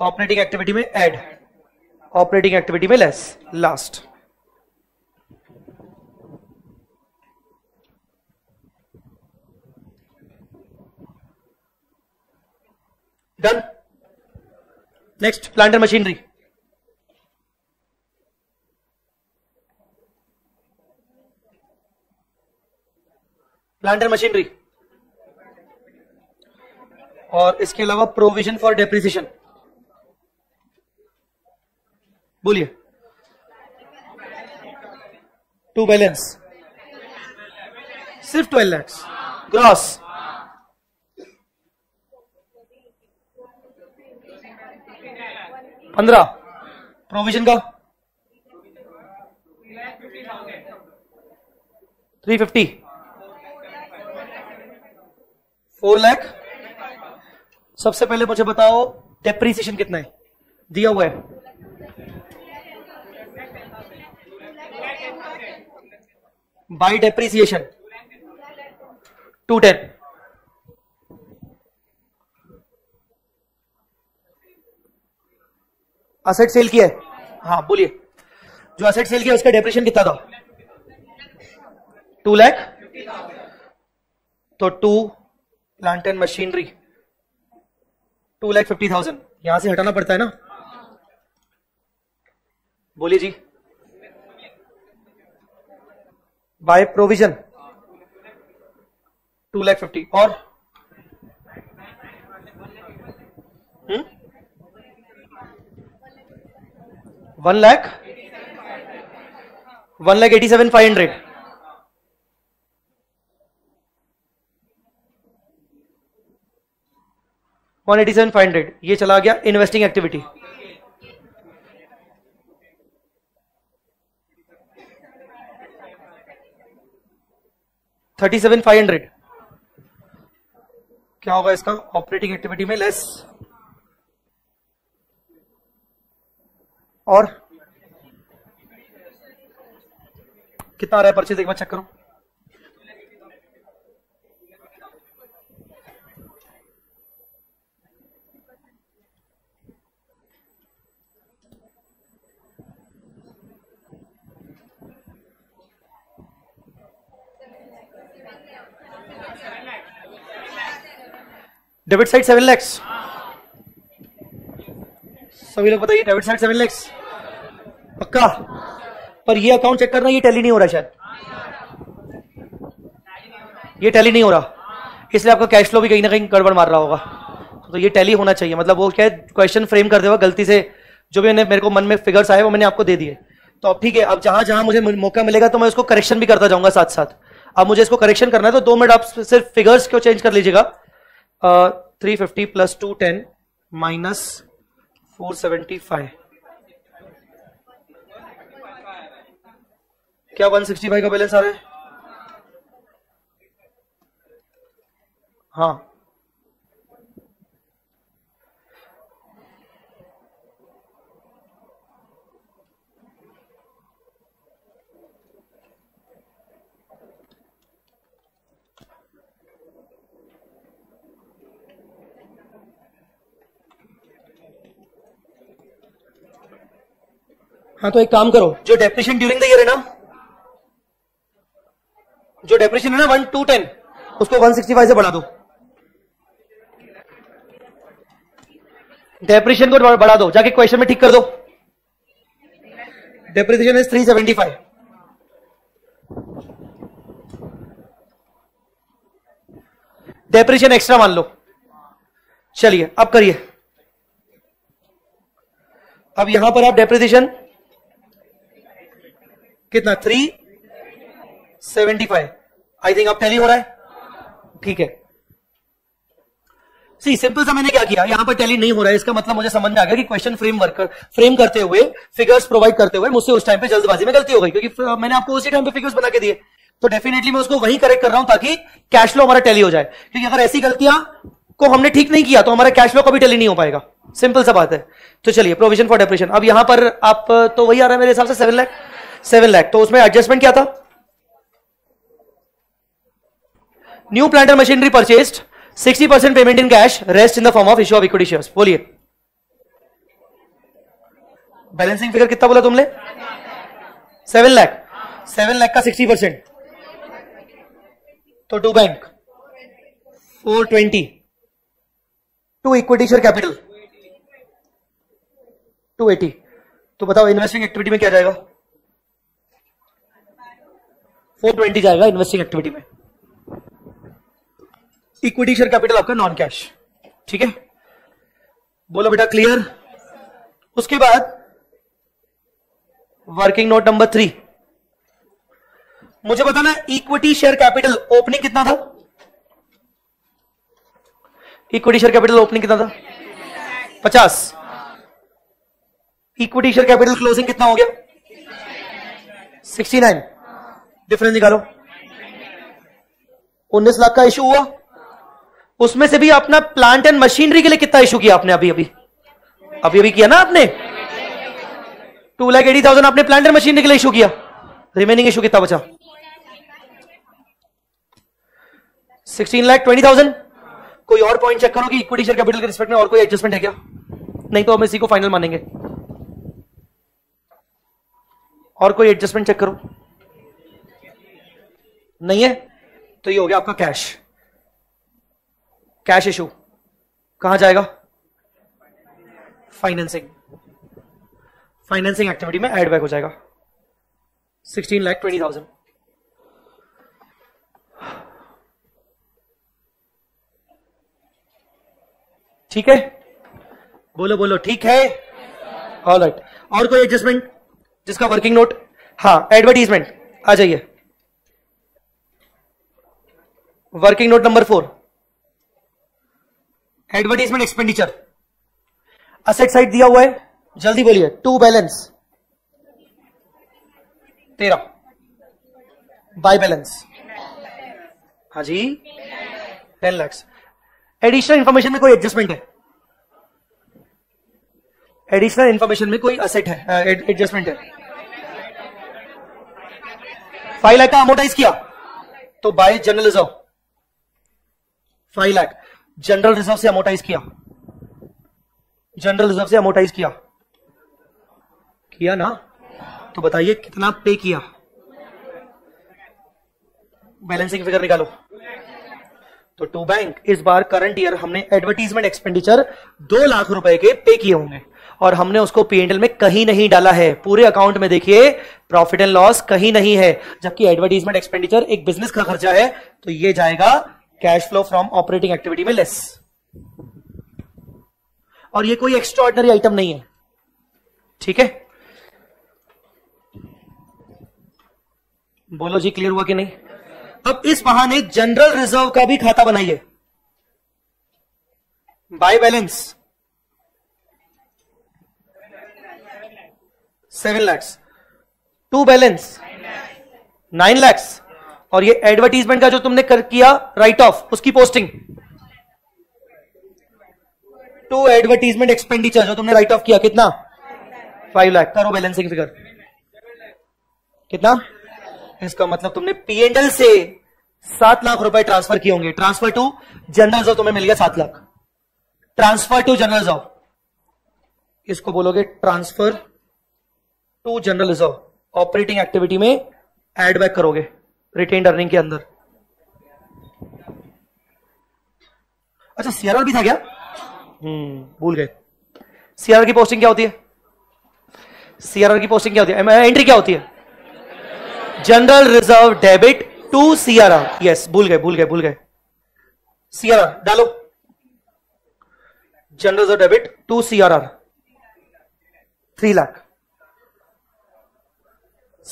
ऑपरेटिंग एक्टिविटी में ऐड, ऑपरेटिंग एक्टिविटी में less, last. Done. Next, plant and machinery. Plant and machinery और इसके अलावा प्रोविजन फॉर डेप्रिसिएशन। बोलिए, टू बैलेंस सिर्फ ट्वेल्व लैक्स ग्रॉस, पंद्रह प्रोविजन का थ्री फिफ्टी, फोर लैख। सबसे पहले मुझे बताओ डेप्रीसिएशन कितना है दिया हुआ है? By depreciation to ten, asset sale किया है, हाँ बोलिए जो असेट सेल किया उसका डेप्रिसिएशन कितना था? टू लाख, तो to plant and machinery two lakh fifty thousand यहां से हटाना पड़ता है ना। बोलिए जी, by provision two lakh fifty और one lakh one lakh eighty seven five hundred. One eighty seven five hundred ये चला गया investing activity. Thirty seven five hundred क्या होगा इसका? ऑपरेटिंग एक्टिविटी में लेस और कितना आ रहा है परचेज? एक बार चेक करो, डेबिट साइड सेवन लैक्स। सभी लोग बताइए, डेबिट साइड सेवन लैक्स पक्का? पर ये अकाउंट चेक करना, ये टैली नहीं हो रहा, शायद ये टैली नहीं हो रहा, इसलिए आपका कैश फ्लो भी कहीं ना कहीं गड़बड़ मार रहा होगा। तो ये टैली होना चाहिए, मतलब वो क्या है, क्वेश्चन फ्रेम करते हुए गलती से जो भी मेरे को मन में फिगर्स आए वो मैंने आपको दे दिए। तो अब ठीक है, अब जहां जहां मुझे मौका मिलेगा तो मैं उसको करेक्शन भी करता जाऊंगा साथ साथ। अब मुझे इसको करेक्शन करना है तो दो मिनट आप सिर्फ फिगर्स को चेंज कर लीजिएगा, three fifty plus two ten minus four seventy five, क्या वन सिक्सटी फाइव का बैलेंस आ रहा है? हाँ, हाँ तो एक काम करो, जो डेप्रिसिएशन ड्यूरिंग द ईयर है ना, जो डेप्रिसिएशन है ना वन टू टेन, उसको वन सिक्सटी फाइव से बढ़ा दो, डेप्रिसिएशन को बढ़ा दो, जाके क्वेश्चन में ठीक कर दो। Depreciation is three seventy five, depreciation extra मान लो। चलिए अब करिए, अब यहां पर आप डेप्रिसिएशन कितना three seventy five, I think अब टैली हो रहा है, ठीक है। सी सिंपल सा मैंने क्या किया, यहां पर टैली नहीं हो रहा है, इसका मतलब मुझे समझ में आ गया कि क्वेश्चन फ्रेम वर्क फ्रेम करते हुए, फिगर्स प्रोवाइड करते हुए मुझसे उस टाइम पे जल्दबाजी में गलती हो गई, क्योंकि मैंने आपको उसी टाइम पे फिगर्स बना के दिए, तो डेफिनेटली मैं उसको वही करेक्ट कर रहा हूं ताकि कैश फ्लो हमारा टैली हो जाए, क्योंकि अगर ऐसी गलतियां को हमने ठीक नहीं किया तो हमारा कैश फ्लो कभी टैली नहीं हो पाएगा, सिंपल सा बात है। तो चलिए प्रोविजन फॉर डेप्रिसिएशन, अब यहां पर आप तो वही आ रहा है मेरे हिसाब से सेवन लाख सेवन लाख तो उसमें एडजस्टमेंट क्या था? New plant and machinery purchased, sixty percent payment in cash, rest in the form of issue of equity shares. बोलिए बैलेंसिंग फिगर कितना बोला तुमने? सेवन लाख सेवन लाख का सिक्सटी परसेंट तो to bank four twenty to equity share capital two eighty. तो बताओ इन्वेस्टिंग एक्टिविटी में क्या जाएगा? फोर ट्वेंटी जाएगा इन्वेस्टिंग एक्टिविटी में। इक्विटी शेयर कैपिटल आपका नॉन कैश, ठीक है? बोलो बेटा क्लियर। उसके बाद वर्किंग नोट नंबर थ्री, मुझे बताना इक्विटी शेयर कैपिटल ओपनिंग कितना था? इक्विटी शेयर कैपिटल ओपनिंग कितना था? पचास। इक्विटी शेयर कैपिटल क्लोजिंग कितना हो गया? Sixty nine. डिफरेंस निकालो, उन्नीस लाख का इश्यू हुआ, उसमें से भी अपना प्लांट एंड मशीनरी के लिए कितना इश्यू किया आपने? अभी अभी अभी अभी किया ना आपने, टू लाख एटी थाउजेंड आपने प्लांट एंड मशीनरी के लिए इश्यू किया। रिमेनिंग इश्यू कितना बचा? Sixteen lakh twenty thousand. कोई और पॉइंट चेक करो कि इक्विटी शेयर कैपिटल के रिस्पेक्ट में और कोई एडजस्टमेंट है क्या? नहीं तो हम इसी को फाइनल मानेंगे। और कोई एडजस्टमेंट चेक करो, नहीं है तो ये हो गया आपका कैश। कैश इशू कहां जाएगा? फाइनेंसिंग फाइनेंसिंग एक्टिविटी में एड बैक हो जाएगा, सिक्सटीन लाख ट्वेंटी थाउजेंड। ठीक है, बोलो बोलो ठीक है। ऑलराइट, और कोई एडजस्टमेंट जिसका वर्किंग नोट? हाँ, एडवर्टीजमेंट, आ जाइए। Working note number four, advertisement expenditure, asset side दिया हुआ है, जल्दी बोलिए। टू बैलेंस तेरह, बाय बैलेंस हाँ जी टेन लैक्स। एडिशनल इंफॉर्मेशन में कोई एडजस्टमेंट है? एडिशनल इंफॉर्मेशन में कोई असेट है, एडजस्टमेंट है? फाइव लाख का अमोटाइज किया तो by general reserve, five lakh general reserve से अमोटाइज किया, जनरल रिजर्व से अमोटाइज किया किया ना, तो बताइए कितना पे किया? बैलेंसिंग फिगर निकालो। तो टू बैंक इस बार करंट ईयर हमने एडवर्टीजमेंट एक्सपेंडिचर दो लाख रुपए के पे किए होंगे और हमने उसको पीएनएल में कहीं नहीं डाला है। पूरे अकाउंट में देखिए प्रॉफिट एंड लॉस कहीं नहीं है, जबकि एडवर्टीजमेंट एक्सपेंडिचर एक बिजनेस का खर्चा है, तो ये जाएगा cash flow from operating activity में लेस। और ये कोई एक्स्ट्राऑर्डिनरी आइटम नहीं है, ठीक है? बोलो जी क्लियर हुआ कि नहीं? अब इस बहाने जनरल रिजर्व का भी खाता बनाइए, by balance seven lakhs, to balance nine lakhs, और ये एडवर्टीजमेंट का जो तुमने कर किया राइट ऑफ उसकी पोस्टिंग, टू एडवर्टीजमेंट एक्सपेंडिचर जो तुमने राइट ऑफ किया कितना फाइव लाख, करो बैलेंसिंग फिगर कितना, इसका मतलब तुमने पी एंड एल से सात लाख रुपए ट्रांसफर किए होंगे, ट्रांसफर टू जनरल रिजर्व तुम्हें मिल गया सात लाख, ट्रांसफर टू जनरल रिजर्व, इसको बोलोगे transfer to general reserve, operating activity में एड बैक करोगे रिटेन्ड अर्निंग के अंदर। अच्छा सीआरआर भी था क्या, हम्म भूल गए, सीआरआर की पोस्टिंग क्या होती है, सीआरआर की पोस्टिंग क्या होती है, एंट्री क्या होती है, general reserve debit to CRR, yes भूल गए भूल गए भूल गए, सीआरआर डालो, general reserve debit to CRR three lakh,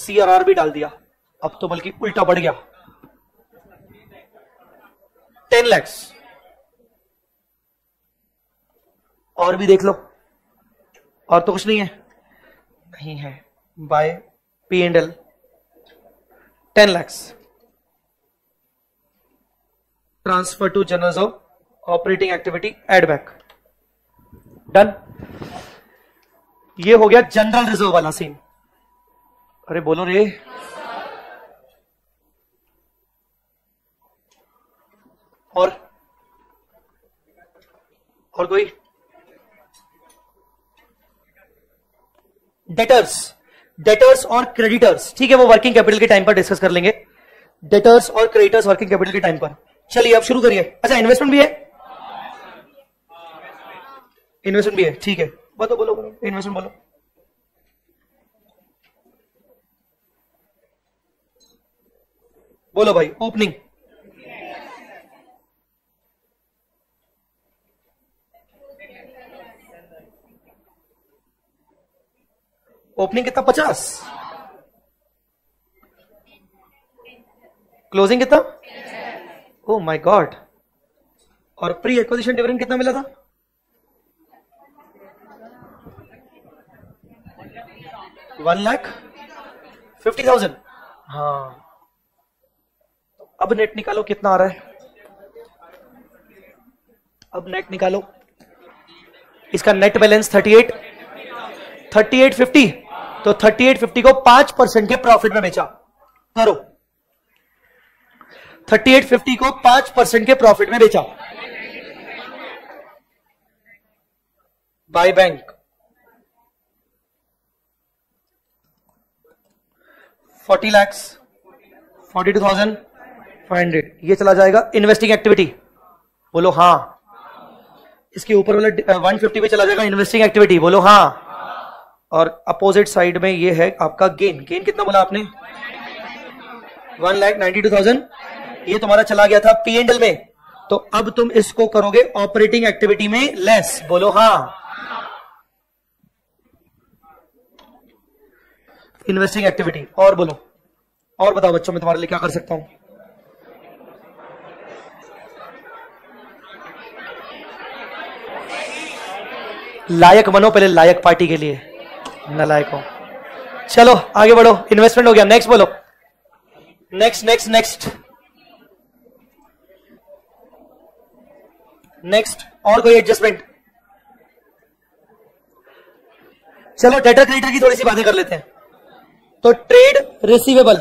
CRR भी डाल दिया, अब तो बल्कि उल्टा बढ़ गया टेन लैक्स, और भी देख लो, और तो कुछ नहीं है, नहीं है, by P and L ten lakhs, transfer to general reserve, operating activity add back, done. ये हो गया जनरल रिजर्व वाला सीन। अरे बोलो रे, और और कोई डेटर्स, डेटर्स और क्रेडिटर्स, ठीक है वो वर्किंग कैपिटल के टाइम पर डिस्कस कर लेंगे, डेटर्स और क्रेडिटर्स वर्किंग कैपिटल के टाइम पर। चलिए आप शुरू करिए। अच्छा इन्वेस्टमेंट भी है, इन्वेस्टमेंट भी है, ठीक है बोलो बोलो बोलो इन्वेस्टमेंट बोलो। बोलो भाई ओपनिंग, ओपनिंग कितना पचास, क्लोजिंग कितना, ओह माय गॉड, और प्री एक्विजिशन डिविडेंड कितना मिला था, वन लाख फिफ्टी थाउजेंड। हाँ अब नेट निकालो कितना आ रहा है, अब नेट निकालो, इसका net balance thirty eight, thirty eight fifty, तो थर्टी एट फिफ्टी को पांच परसेंट के प्रॉफिट में बेचा, करो थर्टी एट फिफ्टी को पांच परसेंट के प्रॉफिट में बेचा, by bank forty lakhs, forty two thousand five hundred, ये चला जाएगा इन्वेस्टिंग एक्टिविटी, बोलो हाँ, इसके ऊपर वाला वन फिफ्टी पे चला जाएगा इन्वेस्टिंग एक्टिविटी, बोलो हाँ, और अपोजिट साइड में ये है आपका गेन, गेन कितना बोला आपने, one lakh ninety two thousand, ये तुम्हारा चला गया था पी एंड एल में, तो अब तुम इसको करोगे ऑपरेटिंग एक्टिविटी में लेस, बोलो हाँ, इन्वेस्टिंग एक्टिविटी। और बोलो, और बताओ बच्चों मैं तुम्हारे लिए क्या कर सकता हूं, लायक बनो पहले, लायक पार्टी के लिए, नालायक हो। चलो आगे बढ़ो, इन्वेस्टमेंट हो गया, नेक्स्ट बोलो, नेक्स्ट नेक्स्ट नेक्स्ट नेक्स्ट और कोई एडजस्टमेंट। चलो डेटर क्रेडिटर की थोड़ी सी बातें कर लेते हैं। तो ट्रेड रिसीवेबल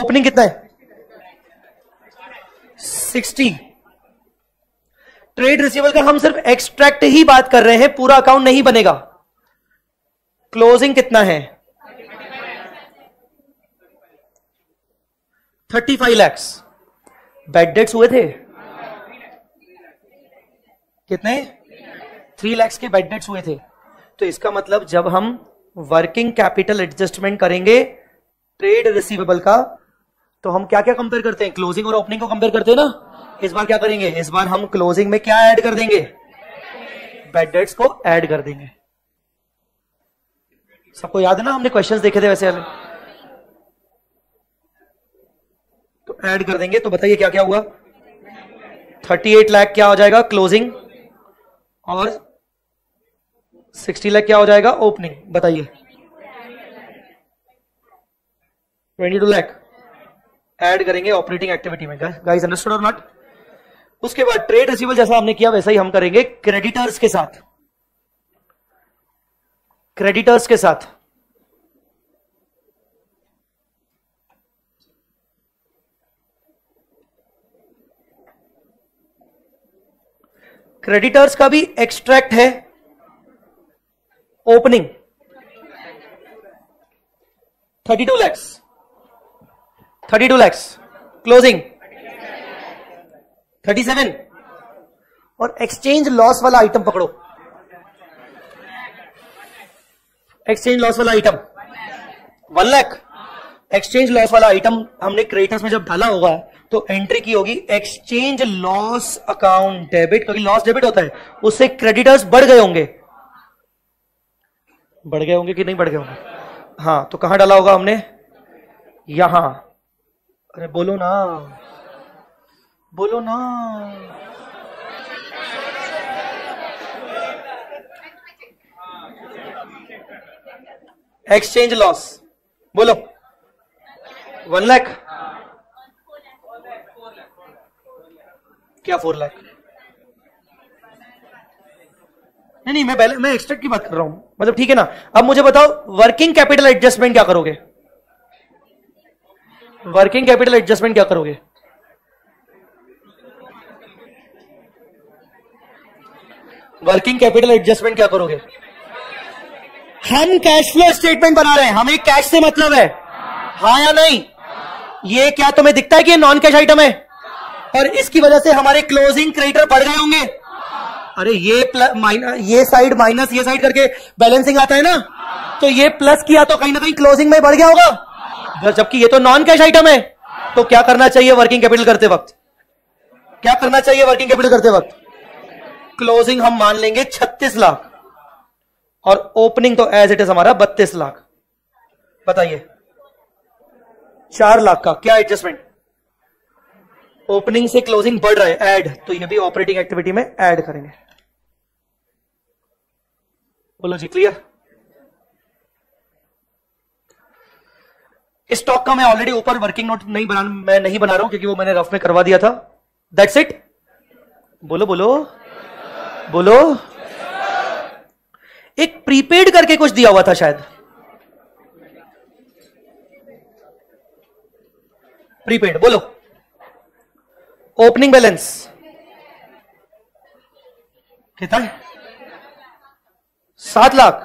ओपनिंग कितना है सिक्सटी, ट्रेड रिसीवेबल का हम सिर्फ एक्सट्रैक्ट ही बात कर रहे हैं, पूरा अकाउंट नहीं बनेगा। क्लोजिंग कितना है thirty five lakhs, bad debts हुए थे कितने थ्री लैक्स के बैड डेट्स हुए थे, तो इसका मतलब जब हम वर्किंग कैपिटल एडजस्टमेंट करेंगे ट्रेड रिसीवेबल का, तो हम क्या क्या कंपेयर करते हैं, क्लोजिंग और ओपनिंग को कंपेयर करते हैं ना। इस बार क्या करेंगे, इस बार हम क्लोजिंग में क्या ऐड कर देंगे, बैड डेट्स को ऐड कर देंगे। सबको याद है ना, हमने क्वेश्चंस देखे थे वैसे, तो ऐड कर देंगे। तो बताइए क्या क्या हुआ, अड़तीस लाख क्या हो जाएगा क्लोजिंग और साठ लाख क्या हो जाएगा ओपनिंग, बताइए। बाईस लाख ऐड करेंगे ऑपरेटिंग एक्टिविटी में, गाइस अंडरस्टूड और नॉट। उसके बाद ट्रेड रिसीवेबल जैसा हमने किया वैसा ही हम करेंगे क्रेडिटर्स के साथ, क्रेडिटर्स के साथ क्रेडिटर्स का भी एक्सट्रैक्ट है ओपनिंग बत्तीस लैक्स, बत्तीस लैक्स क्लोजिंग सैंतीस, और एक्सचेंज लॉस वाला आइटम पकड़ो, एक्सचेंज लॉस वाला आइटम एक लाख। एक्सचेंज लॉस वाला आइटम हमने क्रेडिटर्स में जब डाला होगा तो एंट्री की होगी एक्सचेंज लॉस अकाउंट डेबिट, क्योंकि लॉस डेबिट होता है, उससे क्रेडिटर्स बढ़ गए होंगे, बढ़ गए होंगे कि नहीं बढ़ गए होंगे, हाँ। तो कहां डाला होगा हमने, यहां। अरे बोलो ना, बोलो ना, एक्सचेंज लॉस बोलो, वन लाख क्या फोर लाख नहीं नहीं मैं पहले मैं एक्सट्रैक्ट की बात कर रहा हूं, मतलब ठीक है ना। अब मुझे बताओ वर्किंग कैपिटल एडजस्टमेंट क्या करोगे, वर्किंग कैपिटल एडजस्टमेंट क्या करोगे? वर्किंग कैपिटल एडजस्टमेंट क्या करोगे? हम कैश फ्लो स्टेटमेंट बना रहे हैं, हमें कैश से मतलब है, हाँ या नहीं? ये क्या तुम्हें दिखता है कि नॉन कैश आइटम है और इसकी वजह से हमारे क्लोजिंग क्रेडिटर बढ़ गए होंगे? अरे ये प्लस माइनस, ये साइड माइनस ये साइड करके बैलेंसिंग आता है ना, तो ये प्लस किया तो कहीं ना कहीं क्लोजिंग में बढ़ गया होगा, जबकि ये तो नॉन कैश आइटम है। तो क्या करना चाहिए वर्किंग कैपिटल करते वक्त, क्या करना चाहिए वर्किंग कैपिटल करते वक्त? क्लोजिंग हम मान लेंगे छत्तीस लाख और ओपनिंग तो एज इट इज हमारा बत्तीस लाख, बताइए। चार लाख का क्या एडजस्टमेंट, ओपनिंग से क्लोजिंग बढ़ रहा है, ऐड, तो ये भी ऑपरेटिंग एक्टिविटी में ऐड करेंगे। बोलो जी क्लियर। स्टॉक का मैं ऑलरेडी ऊपर वर्किंग नोट नहीं बना, मैं नहीं बना रहा हूं क्योंकि वो मैंने रफ में करवा दिया था। That's it. बोलो बोलो बोलो। एक प्रीपेड करके कुछ दिया हुआ था शायद, प्रीपेड बोलो। ओपनिंग बैलेंस कितना है? सात लाख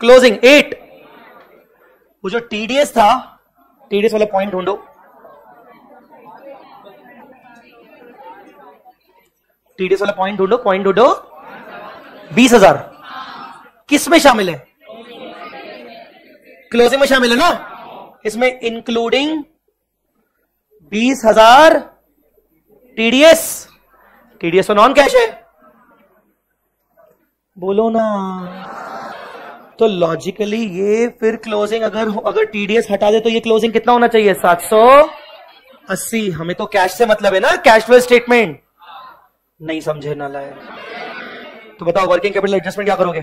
क्लोजिंग एट। वो जो टीडीएस था, टीडीएस वाला पॉइंट ढूंढो, टीडीएस वाला पॉइंट ढूंढो, पॉइंट ढूंढो। बीस हजार किस में शामिल है? क्लोजिंग में शामिल है ना, इसमें इंक्लूडिंग बीस हजार टीडीएस, टीडीएस तो नॉन कैश है। बोलो ना, तो लॉजिकली ये फिर क्लोजिंग अगर अगर टीडीएस हटा दे तो ये क्लोजिंग कितना होना चाहिए? सात सौ अस्सी। हमें तो कैश से मतलब है ना, कैश फ्लो स्टेटमेंट। नहीं समझे ना लाए तो बताओ वर्किंग कैपिटल एडजस्टमेंट क्या करोगे?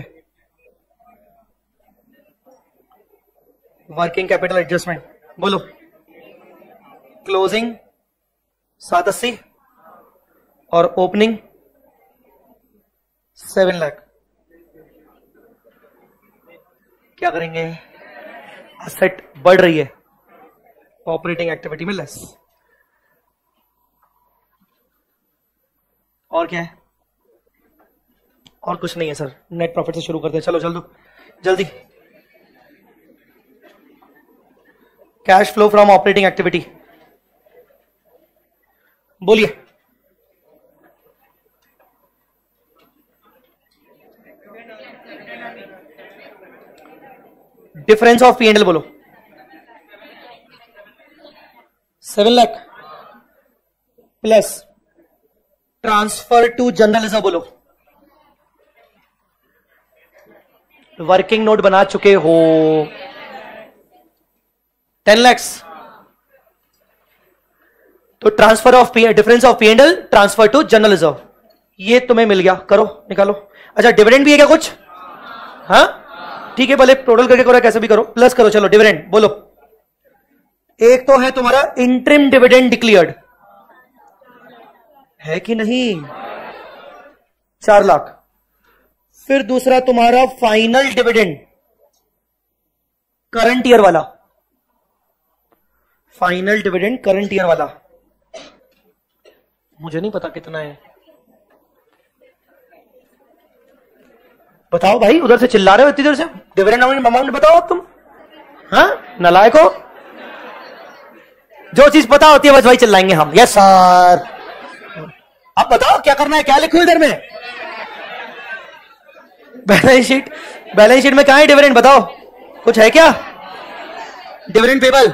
वर्किंग कैपिटल एडजस्टमेंट बोलो। क्लोजिंग सात अस्सी और ओपनिंग सेवन लाख क्या करेंगे? असेट बढ़ रही है, ऑपरेटिंग एक्टिविटी में लेस। और क्या है? और कुछ नहीं है सर। नेट प्रॉफिट से शुरू करते हैं, चलो जल्दो जल्दी। Cash flow from operating activity बोलिए। Difference of P and L बोलो। Seven lakh plus transfer to general reserve बोलो। वर्किंग नोट बना चुके हो। टेन लैक्स तो transfer of difference of P and L transfer to general reserve, ये तुम्हें मिल गया, करो निकालो। अच्छा डिविडेंड भी है क्या कुछ? हाँ ठीक है, भले टोटल करके करो, कैसे भी करो, प्लस करो। चलो डिविडेंड बोलो, एक तो है तुम्हारा इंटरिम डिविडेंड डिक्लेयर्ड है कि नहीं, चार लाख। फिर दूसरा तुम्हारा फाइनल डिविडेंड करंट ईयर वाला, फाइनल डिविडेंड करंट ईयर वाला मुझे नहीं पता कितना है, बताओ भाई, उधर से चिल्ला रहे हो इतनी देर से, डिविडेंड अमाउंट बताओ तुम, हाँ नालायक हो, जो चीज पता होती है बस वही चिल्लाएंगे हम। यस सर, अब बताओ क्या करना है, क्या लिखो इधर में, बैलेंस शीट, बैलेंस शीट में कहां है डिविडेंड बताओ, कुछ है क्या? डिविडेंड पेबल,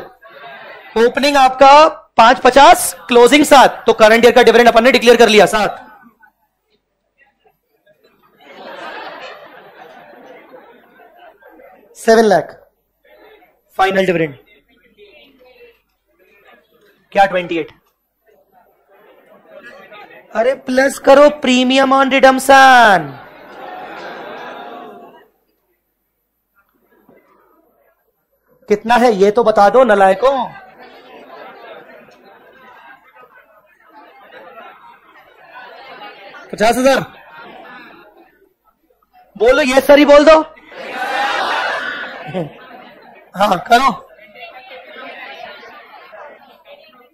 ओपनिंग आपका पांच पचास, क्लोजिंग सात, तो करंट ईयर का डिविडेंड अपन ने डिक्लेयर कर लिया सात। सेवन लाख फाइनल डिविडेंड, क्या ट्वेंटी एट? अरे प्लस करो प्रीमियम ऑन रिडम्पशन, कितना है ये तो बता दो नालायकों। पचास हजार बोलो, ये सर ही बोल दो, हाँ करो।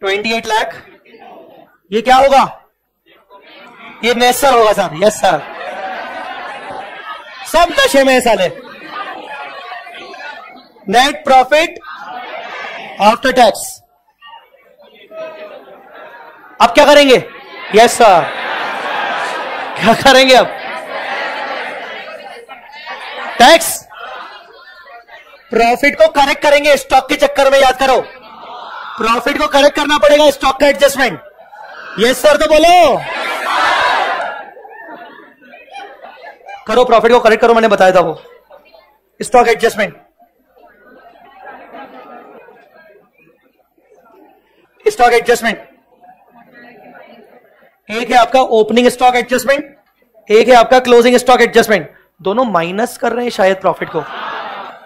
ट्वेंटी एट लाख ये क्या होगा? ये नेसर होगा सर। यस सर, सब नशे में साले। नेट प्रॉफिट आफ्टर टैक्स, अब क्या करेंगे? यस सर, क्या करेंगे अब? टैक्स प्रॉफिट को करेक्ट करेंगे, स्टॉक के चक्कर में याद करो, प्रॉफिट को करेक्ट करना पड़ेगा, स्टॉक का एडजस्टमेंट। यस सर तो बोलो, करो प्रॉफिट को करेक्ट करो, मैंने बताया था वो स्टॉक एडजस्टमेंट। स्टॉक एडजस्टमेंट एक है आपका ओपनिंग स्टॉक एडजस्टमेंट, एक है आपका क्लोजिंग स्टॉक एडजस्टमेंट, दोनों माइनस कर रहे हैं शायद प्रॉफिट को,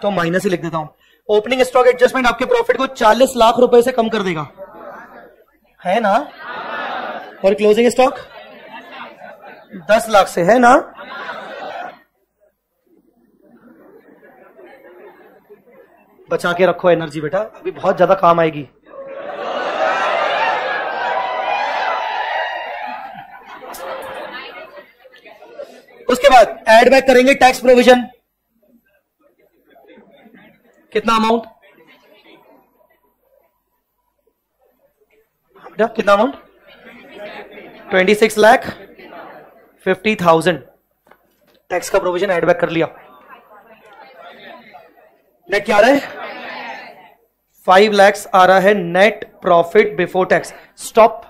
तो माइनस ही लिख देता हूं। ओपनिंग स्टॉक एडजस्टमेंट आपके प्रॉफिट को चालीस लाख रुपए से कम कर देगा, है ना, और क्लोजिंग स्टॉक दस लाख से, है ना। बचा के रखो एनर्जी बेटा, अभी बहुत ज्यादा काम आएगी। उसके बाद एड बैक करेंगे टैक्स प्रोविजन, कितना अमाउंट बेटा, कितना amount? Twenty six lakh fifty thousand tax का प्रोविजन एड बैक कर लिया। नेट क्या आ रहा है? फाइव लैक्स आ रहा है net profit before tax. Stop,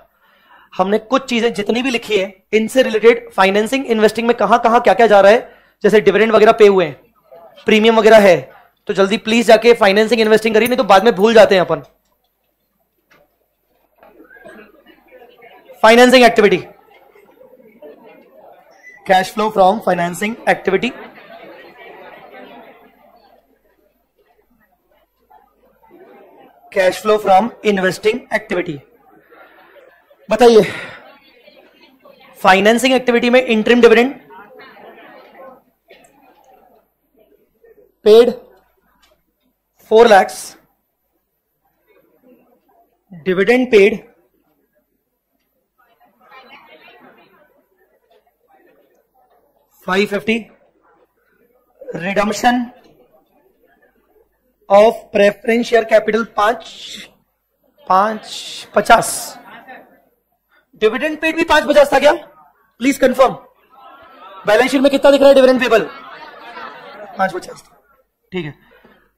हमने कुछ चीजें जितनी भी लिखी है इनसे रिलेटेड फाइनेंसिंग इन्वेस्टिंग में कहां कहां क्या क्या जा रहा है, जैसे डिविडेंड वगैरह पे हुए हैं, प्रीमियम वगैरह है, तो जल्दी प्लीज जाके फाइनेंसिंग इन्वेस्टिंग करिए, नहीं तो बाद में भूल जाते हैं अपन। Financing activity, cash flow from financing activity, cash flow from investing activity. बताइए फाइनेंसिंग एक्टिविटी में interim dividend paid four lakhs, dividend paid five fifty, redemption of preference share capital पांच पांच पचास, डिविडेंड पेड भी पांच पचास था क्या? प्लीज कंफर्म, बैलेंस शीट में कितना दिख रहा है डिविडेंड पेबल? पांच पचास, ठीक है।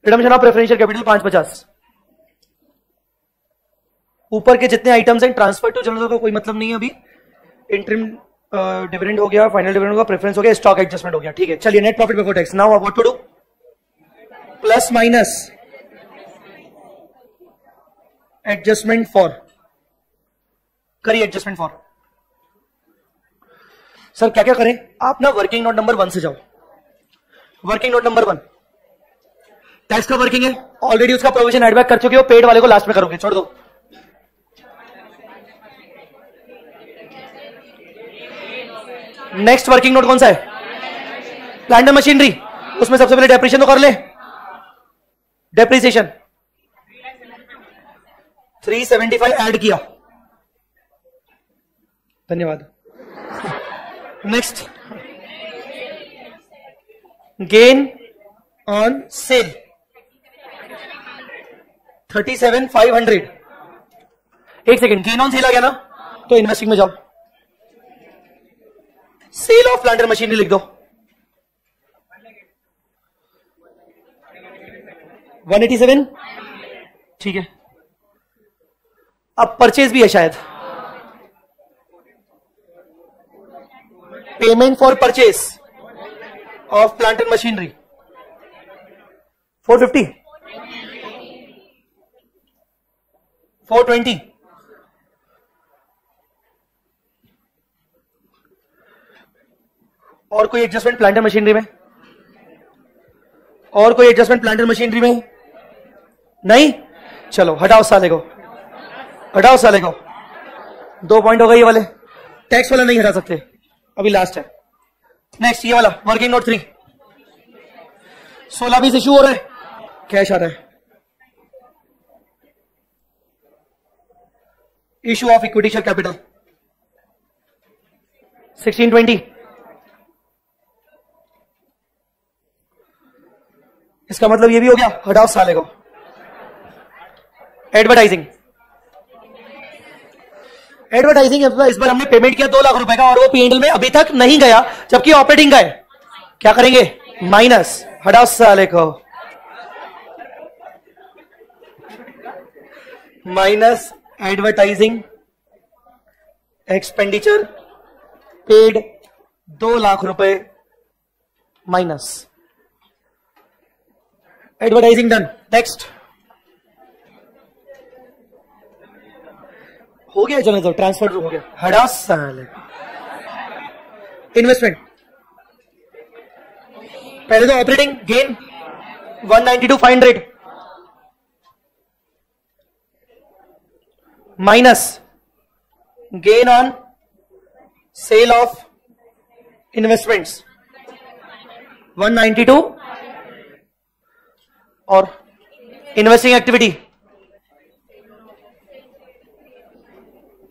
Redemption of preference share capital पांच पचास। ऊपर के जितने आइटम्स हैं ट्रांसफर टू जनरल का कोई मतलब नहीं है अभी, इंटरिम डिविडेंड हो गया, फाइनल डिविडेंड होगा, प्रेफरेंस हो गया, स्टॉक एडजस्टमेंट हो गया, ठीक है। चलिए net profit before tax, now what to do? Plus minus adjustment for करिए एडजस्टमेंट फॉर। सर क्या क्या करें आप ना, वर्किंग नोट नंबर वन से जाओ। Working note number one tax का वर्किंग है, ऑलरेडी उसका प्रोविजन एडबैक कर चुके हो, पेड वाले को लास्ट में करोगे, छोड़ दो। नेक्स्ट वर्किंग नोट कौन सा है? Plant and machinery. उसमें सबसे पहले डेप्रिसिएशन तो कर ले, डेप्रिसिएशन तीन सौ पचहत्तर ऐड किया, धन्यवाद। Next gain on sale thirty seven five hundred. एक सेकेंड, गेन ऑन सेल आ गया ना, तो इन्वेस्टिंग में जाओ, sale of plant and machinery लिख दो वन एटी सेवन, ठीक है। अब परचेज भी है शायद, payment for purchase of plant and machinery four fifty, four twenty. और कोई एडजस्टमेंट प्लांट एंड मशीनरी में? और कोई एडजस्टमेंट प्लांट एंड मशीनरी में नहीं? चलो हटाओ साले को, हटाओ साले को, दो पॉइंट हो गए। ये वाले टैक्स वाला नहीं हटा सकते, अभी लास्ट है। नेक्स्ट ये वाला वर्किंग नोट थ्री, सोलह बीस इश्यू हो रहा है, कैश आ रहा है, issue of equity share capital sixteen twenty. इसका मतलब ये भी हो गया, हटाओ साले को। एडवर्टाइजिंग, एडवर्टाइजिंग इस बार हमने पेमेंट किया दो लाख रुपए का और वो पीएनएल में अभी तक नहीं गया, जबकि ऑपरेटिंग का है। क्या करेंगे? माइनस, हटाओ साले को, माइनस एडवर्टाइजिंग एक्सपेंडिचर पेड दो लाख रुपए, माइनस एडवर्टाइजिंग डन। नेक्स्ट हो गया, चलो ट्रांसफर हो गया, हड़ा साले। इन्वेस्टमेंट पहले तो operating gain one ninety two five hundred, minus gain on sale of investments one ninety two, और investing activity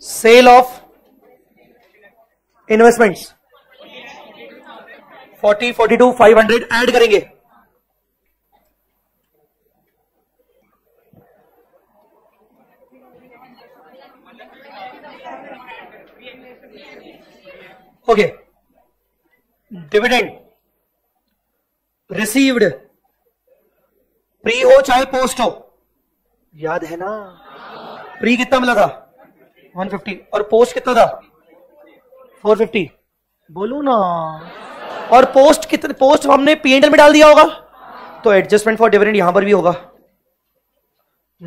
sale of investments forty forty two five hundred add करेंगे। ओके, डिविडेंड रिसीव्ड प्री हो चाहे पोस्ट हो, याद है ना प्री कितना मिला था वन फिफ्टी, और पोस्ट कितना था फोर फिफ्टी, बोलू ना। और पोस्ट कितने, पोस्ट हमने पीएनएल में डाल दिया होगा, तो एडजस्टमेंट फॉर डिविडेंड यहां पर भी होगा,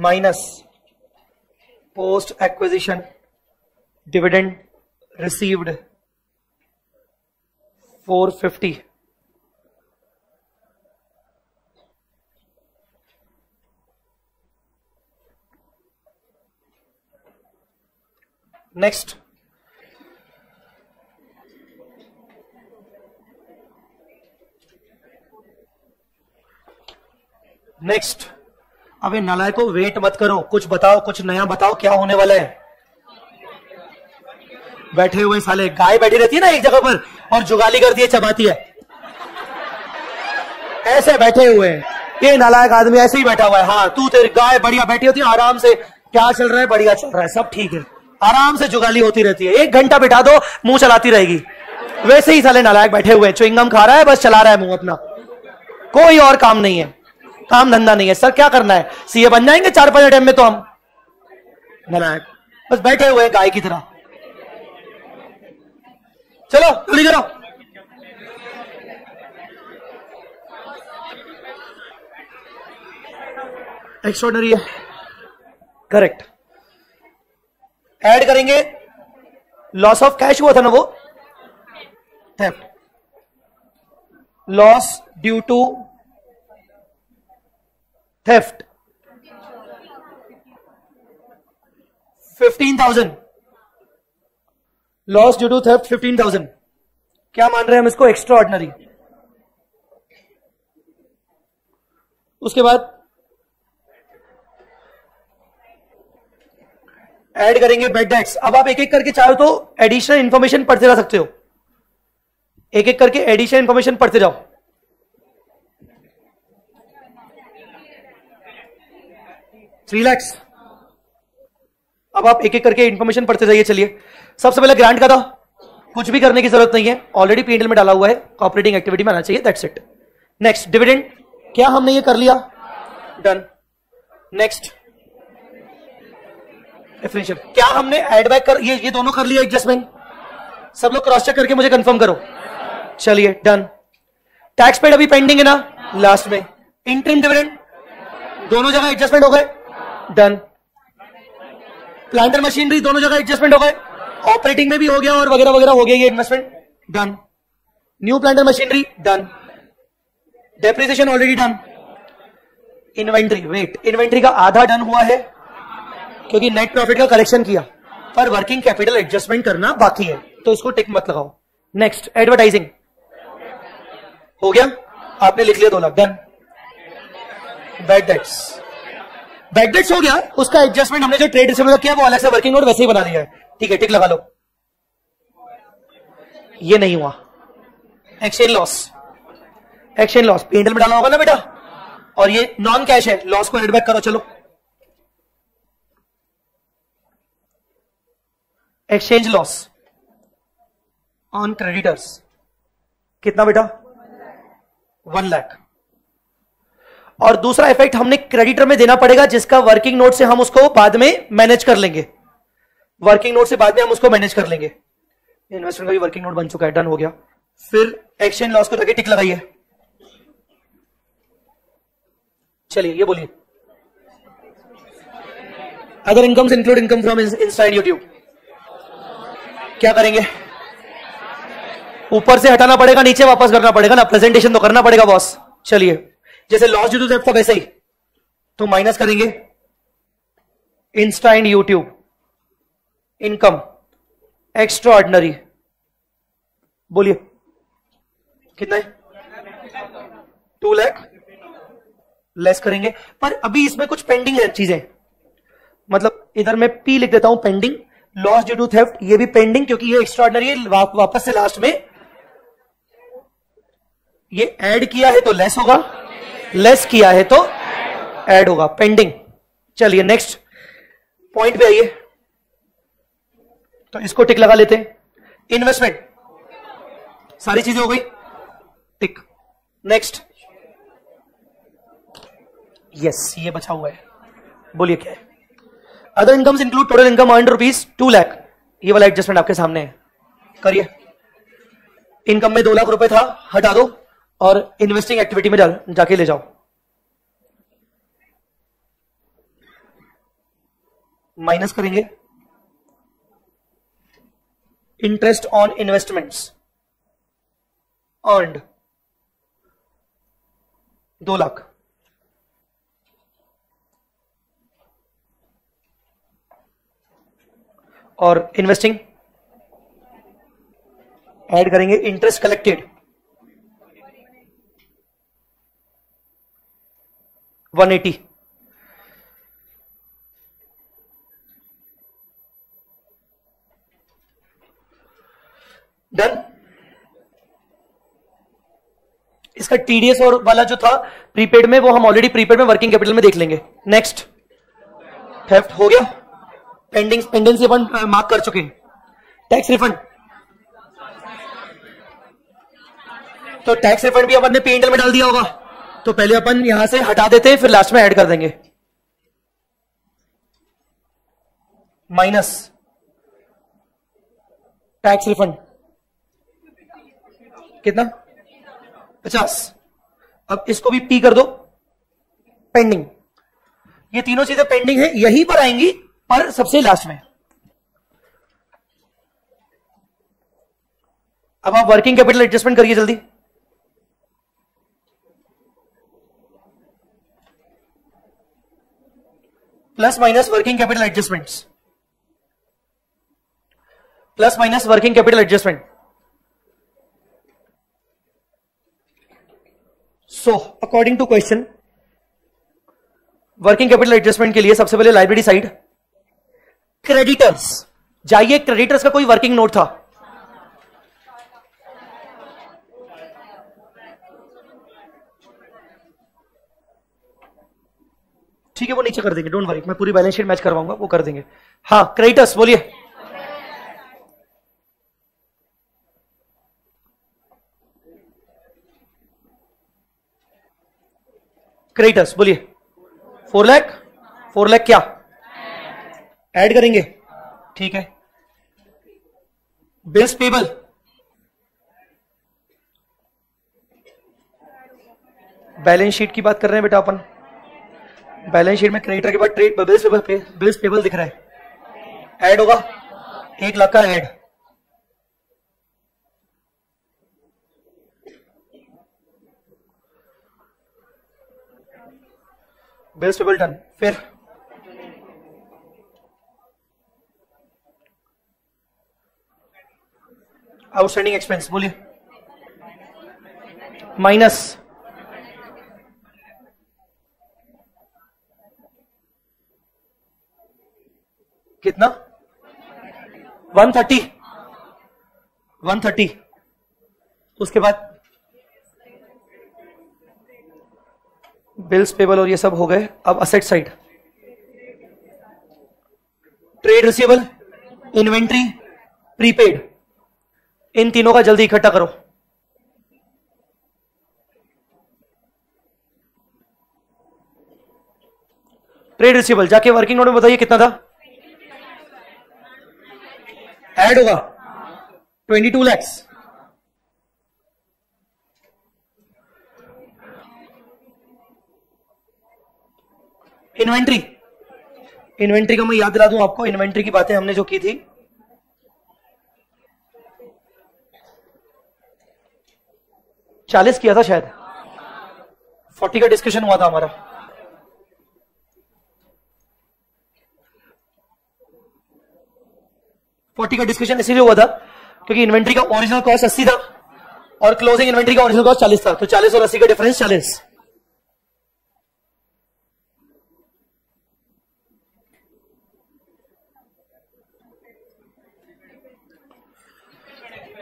minus post acquisition dividend received four fifty. Next next अबे नालायक को वेट मत करो, कुछ बताओ, कुछ नया बताओ, क्या होने वाला है? बैठे हुए साले, गाय बैठी रहती है ना एक जगह पर और जुगाली करती है, चबाती है, ऐसे बैठे हुए हैं। ये नालायक आदमी ऐसे ही बैठा हुआ है, हाँ तू तेरी गाय बढ़िया बैठी होती है आराम से, क्या चल रहा है, बढ़िया चल रहा है, सब ठीक है, आराम से जुगाली होती रहती है, एक घंटा बिठा दो मुंह चलाती रहेगी। वैसे ही साले नालायक बैठे हुए, च्युइंगम खा रहा है बस, चला रहा है मुंह अपना, कोई और काम नहीं है, काम धंधा नहीं है। सर क्या करना है, सीए बन जाएंगे चार पांच अटेम्प्ट में तो हम? नालायक बस बैठे हुए गाय की तरह। चलो जल्दी करो, एक्स्ट्राऑर्डिनरी है, करेक्ट। ऐड करेंगे लॉस ऑफ कैश हुआ था ना वो theft, loss due to theft fifteen thousand, loss due to theft fifteen thousand. क्या मान रहे हैं हम इसको? Extraordinary. उसके बाद ऐड करेंगे बैड डेट्स। अब आप एक एक करके चाहो तो एडिशनल इंफॉर्मेशन पढ़ते जा सकते हो, एक एक करके एडिशनल इंफॉर्मेशन पढ़ते जाओ। थ्री लैक्स। अब आप एक एक करके इंफॉर्मेशन पढ़ते जाइए। चलिए सबसे पहले ग्रांट का था, कुछ भी करने की जरूरत नहीं है, ऑलरेडी पीएनएल में डाला हुआ है, ऑपरेटिंग एक्टिविटी में आना चाहिए, दैट्स इट। नेक्स्ट डिविडेंड, क्या हमने ये कर लिया? डन। नेक्स्ट डिफरेंशियल, क्या हमने ऐड बैक कर, ये ये दोनों कर लिया एडजस्टमेंट? सब लोग क्रॉस चेक करके मुझे कंफर्म करो। चलिए डन। टैक्स पेड अभी पेंडिंग है ना, लास्ट में। इंटरिम डिविडेंड दोनों जगह एडजस्टमेंट हो गए, डन। प्लांटर मशीनरी दोनों जगह एडजस्टमेंट हो गए, ऑपरेटिंग में भी हो गया और वगैरह वगैरह हो गया ये investment, done. New plant and machinery done, depreciation already done. Inventory, wait, inventory का आधा डन हुआ है क्योंकि नेट प्रॉफिट का कलेक्शन किया, पर वर्किंग कैपिटल एडजस्टमेंट करना बाकी है, तो इसको टिक मत लगाओ। नेक्स्ट एडवर्टाइजिंग हो गया, आपने लिख लिया दो लाख, done. Bad debts, bad debts हो गया, उसका एडजस्टमेंट हमने जो ट्रेड रिसीवेबल किया वो अलग से वर्किंग नोट वैसे ही बना दिया है, ठीक है, टिक लगा लो। ये नहीं हुआ। Exchange loss, exchange loss P and L में डाला होगा ना बेटा, और ये नॉन कैश है, लॉस को एडबैक करो। चलो एक्सचेंज लॉस ऑन क्रेडिटर्स कितना बेटा? वन लाख। और दूसरा इफेक्ट हमने क्रेडिटर में देना पड़ेगा, जिसका वर्किंग नोट से हम उसको बाद में मैनेज कर लेंगे, वर्किंग नोट से बाद में हम उसको मैनेज कर लेंगे। इन्वेस्टमेंट का भी वर्किंग नोट बन चुका है, डन हो गया। फिर एक्सचेंज लॉस को जाके टिक लगाइए। चलिए ये बोलिए, other incomes include income from Insta and YouTube, क्या करेंगे? ऊपर से हटाना पड़ेगा, नीचे वापस करना पड़ेगा ना, प्रेजेंटेशन तो करना पड़ेगा बॉस। चलिए जैसे लॉस ड्यू टू थेफ्ट था वैसे ही, तो माइनस करेंगे Insta and YouTube income extraordinary, बोलिए कितना है? टू लाख लेस करेंगे, पर अभी इसमें कुछ पेंडिंग है चीजें, मतलब इधर मैं पी लिख देता हूं pending, loss due to theft ये भी पेंडिंग क्योंकि ये एक्स्ट्राऑर्डिनरी है, वा, वापस से लास्ट में ये ऐड किया है तो लेस होगा, लेस किया है तो ऐड होगा, पेंडिंग। चलिए नेक्स्ट पॉइंट पे आइए, तो इसको टिक लगा लेते हैं। इन्वेस्टमेंट, सारी चीजें हो गई, टिक। नेक्स्ट यस, ये बचा हुआ है, बोलिए क्या है? Other incomes include total income earn rupees two lakh, ये वाला एडजस्टमेंट आपके सामने है, करिए। इनकम में दो लाख रुपए था, हटा दो और इन्वेस्टिंग एक्टिविटी में जा, जाके ले जाओ। माइनस करेंगे इंटरेस्ट ऑन इन्वेस्टमेंट्स अर्न्ड दो लाख, और इन्वेस्टिंग ऐड करेंगे interest collected one eighty. Done. इसका टीडीएस और वाला जो था प्रीपेड में, वो हम ऑलरेडी प्रीपेड में वर्किंग कैपिटल में देख लेंगे। नेक्स्ट थेफ्ट हो गया, पेंडिंग पेंडेंसी अपन मार्क कर चुके हैं। टैक्स रिफंड, तो टैक्स रिफंड भी अपन ने पी एंड एल में डाल दिया होगा, तो पहले अपन यहां से हटा देते हैं, फिर लास्ट में ऐड कर देंगे। माइनस टैक्स रिफंड कितना? पचास। अब इसको भी पी कर दो, पेंडिंग। ये तीनों चीजें पेंडिंग है, यहीं पर आएंगी पर सबसे लास्ट में। अब आप वर्किंग कैपिटल एडजस्टमेंट करिए जल्दी। Plus minus working capital adjustments, plus minus working capital adjustment. So according to question working capital adjustment के लिए सबसे पहले लाइब्रेरी साइड क्रेडिटर्स जाइए। क्रेडिटर्स का कोई वर्किंग नोट था? ठीक है, वो नीचे कर देंगे, डोंट वरी, मैं पूरी बैलेंस शीट मैच करवाऊंगा, वो कर देंगे। हाँ क्रेडिटर्स बोलिए। क्रेडिटर्स बोलिए। फोर लाख, फोर लाख क्या ऐड करेंगे? ठीक है। बिल्स पेबल, बैलेंस शीट की बात कर रहे हैं बेटा अपन, बैलेंस शीट में क्रेडिटर के बाद trade bills payable, bills payable दिख रहा है, ऐड होगा एक लाख का ऐड। Bills payable done. फिर आउटस्टैंडिंग एक्सपेंस बोलिए, माइनस कितना? One thirty, one thirty. उसके बाद बिल्स पेबल और ये सब हो गए। अब asset side trade receivable, inventory, prepaid, इन तीनों का जल्दी इकट्ठा करो। ट्रेड रिसीवेबल जाके वर्किंग नोट में बताइए कितना था, ऐड होगा twenty two lakhs. Inventory, inventory का मैं याद दिला दूं आपको, इन्वेंट्री की बातें हमने जो की थी, चालीस किया था शायद, फोर्टी का डिस्कशन हुआ था हमारा। फोर्टी का डिस्कशन इसीलिए हुआ था क्योंकि इन्वेंट्री का ओरिजिनल कॉस्ट अस्सी था और क्लोजिंग इन्वेंट्री का ओरिजिनल कॉस्ट चालीस था, तो चालीस और अस्सी का डिफरेंस चालीस।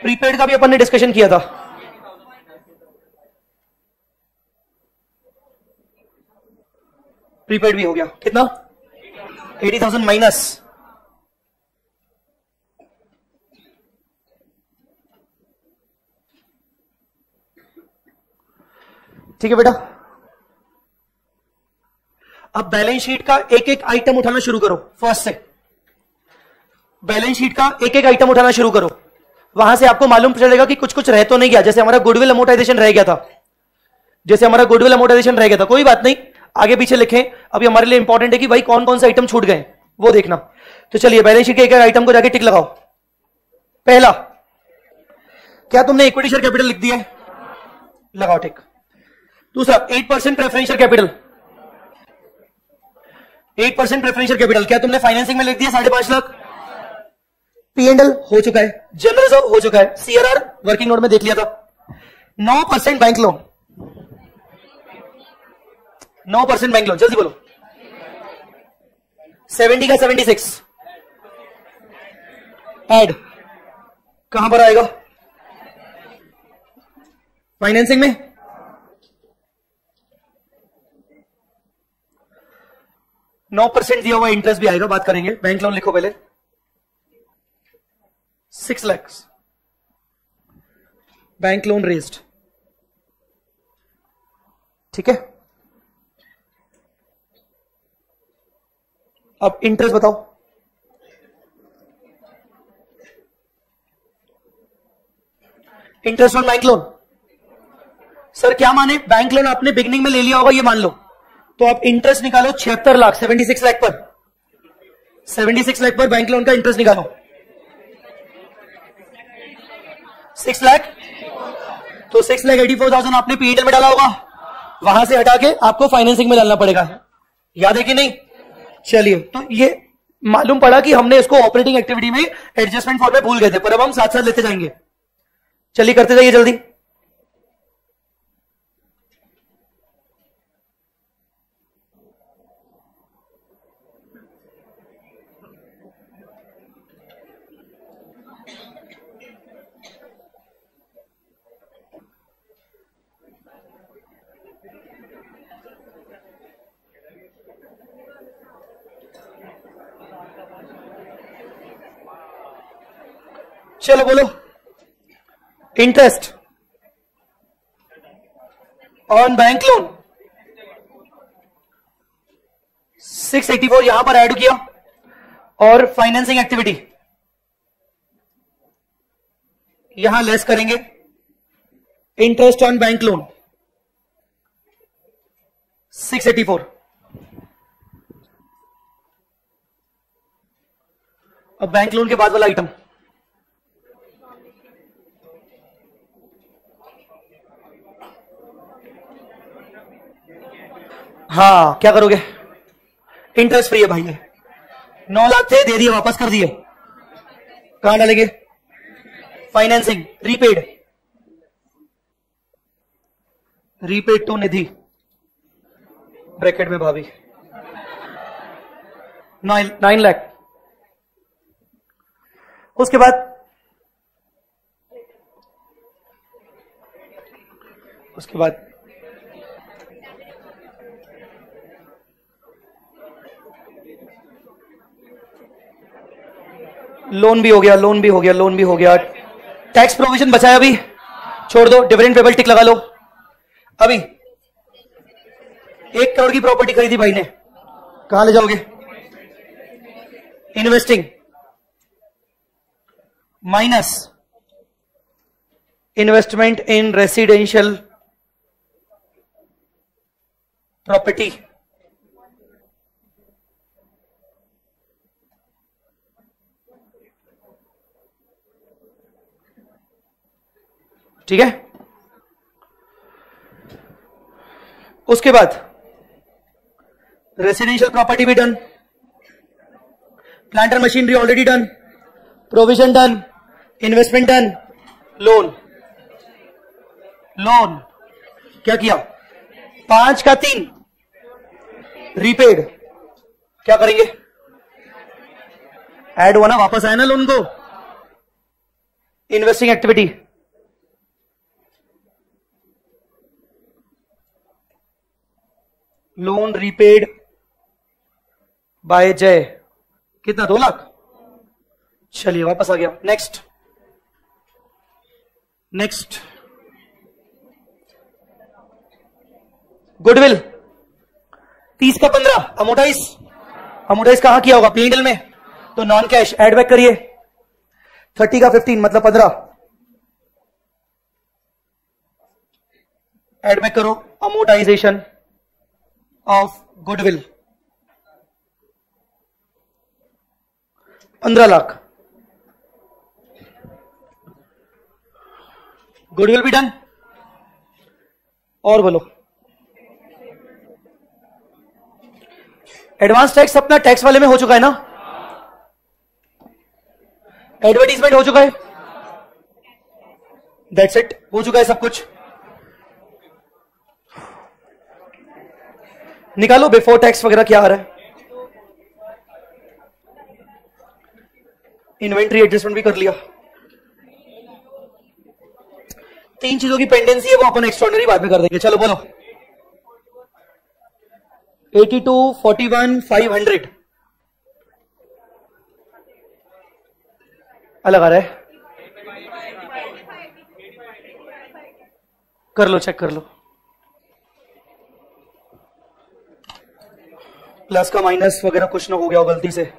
प्रीपेड का भी अपन ने डिस्कशन किया था, प्रीपेड भी हो गया कितना, अस्सी हज़ार माइनस। ठीक है बेटा, अब बैलेंस शीट का एक एक आइटम उठाना शुरू करो। फर्स्ट से बैलेंस शीट का एक एक आइटम उठाना शुरू करो, वहां से आपको मालूम चलेगा कि कुछ कुछ रह तो नहीं गया। जैसे हमारा गुडविल अमोर्टाइजेशन रह गया था, जैसे हमारा गुडविल अमोर्टाइजेशन रह गया था, कोई बात नहीं, आगे पीछे लिखें, अभी हमारे लिए इंपॉर्टेंट है कि भाई कौन कौन से आइटम छूट गए वो देखना। तो चलिए बैलेंस शीट के एक एक आइटम को जाके टिक लगाओ। पहला, क्या तुमने इक्विटी शेयर कैपिटल लिख दिया है? लगाओ टिक। दूसरा, eight percent preferential capital, eight percent preferential capital क्या तुमने फाइनेंसिंग में लिख दिया? साढ़े पांच लाख। पी एंड एल हो चुका है, जनरल रिजर्व हो चुका है, सीआरआर वर्किंग नोट में देख लिया था। नौ परसेंट बैंक लोन, नौ परसेंट बैंक लोन, जल्दी बोलो। सेवेंटी का सेवेंटी सिक्स एड कहां पर आएगा? फाइनेंसिंग में। नौ परसेंट दिया हुआ इंटरेस्ट भी आएगा, बात करेंगे। बैंक लोन लिखो पहले, six lakhs bank loan raised. ठीक है, अब इंटरेस्ट बताओ। Interest on bank loan, sir क्या माने? बैंक लोन आपने बिगनिंग में ले लिया होगा ये मान लो, तो आप इंटरेस्ट निकालो छिहत्तर लाख, सेवेंटी सिक्स लाख पर, सेवेंटी सिक्स लाख पर बैंक लोन का इंटरेस्ट निकालो। सिक्स लाख तो six lakh eighty four thousand आपने पीईएल में डाला होगा, वहां से हटा के आपको फाइनेंसिंग में डालना पड़ेगा। याद है कि नहीं? चलिए, तो ये मालूम पड़ा कि हमने इसको ऑपरेटिंग एक्टिविटी में एडजस्टमेंट फॉर्म में भूल गए थे, पर अब हम साथ साथ लेते जाएंगे। चलिए करते जाइए जल्दी। चलो बोलो, इंटरेस्ट ऑन बैंक लोन छह सौ चौरासी यहां पर ऐड किया, और फाइनेंसिंग एक्टिविटी यहां लेस करेंगे। इंटरेस्ट ऑन बैंक लोन छह सौ चौरासी। अब बैंक लोन के बाद वाला आइटम हाँ क्या करोगे? इंटरेस्ट फ्री है भाई, ये नौ लाख थे, दे दिए, वापस कर दिए। कहां डालेंगे? Financing, repaid, repaid to Nidhi bracket में भाभी नाइन लाख। उसके बाद उसके बाद लोन भी हो गया, लोन भी हो गया, लोन भी हो गया। टैक्स प्रोविजन बचाया अभी, छोड़ दो। डिविडेंड पेबल टिक लगा लो। अभी एक करोड़ की प्रॉपर्टी खरीदी भाई ने, कहां ले जाओगे? Investing minus investment in residential property, ठीक है। उसके बाद रेसिडेंशियल प्रॉपर्टी भी done, plant and machinery already done, provision done, investment done, loan. Loan क्या किया? पांच का तीन रीपेड। क्या करेंगे? ऐड हुआ ना, वापस आया ना लोन को। Investing activity loan repaid by Jay, कितना? दो लाख। चलिए वापस आ गया। नेक्स्ट नेक्स्ट गुडविल तीस का पंद्रह, अमोटाइज। अमोटाइज कहां किया होगा? पीएनएल में, तो नॉन कैश एड बैक करिए। थर्टी का फिफ्टीन मतलब पंद्रह, एड बैक करो। अमोटाइजेशन ऑफ गुडविल पंद्रह लाख। गुडविल भी डन। और बोलो, एडवांस टैक्स अपना टैक्स वाले में हो चुका है ना? एडवर्टीजमेंट हो चुका है, दैट्स इट, हो चुका है सब कुछ। निकालो बिफोर टैक्स वगैरह क्या आ रहा है। इन्वेंट्री एडजस्टमेंट भी कर लिया। तीन चीजों की पेंडेंसी है, वो अपन एक्स्ट्राऑर्डिनरी बाद में कर देंगे। चलो बोलो, बयासी, इकतालीस, पाँच सौ अलग आ रहा है, कर लो, चेक कर लो। प्लस का माइनस वगैरह कुछ ना हो गया हो गलती से।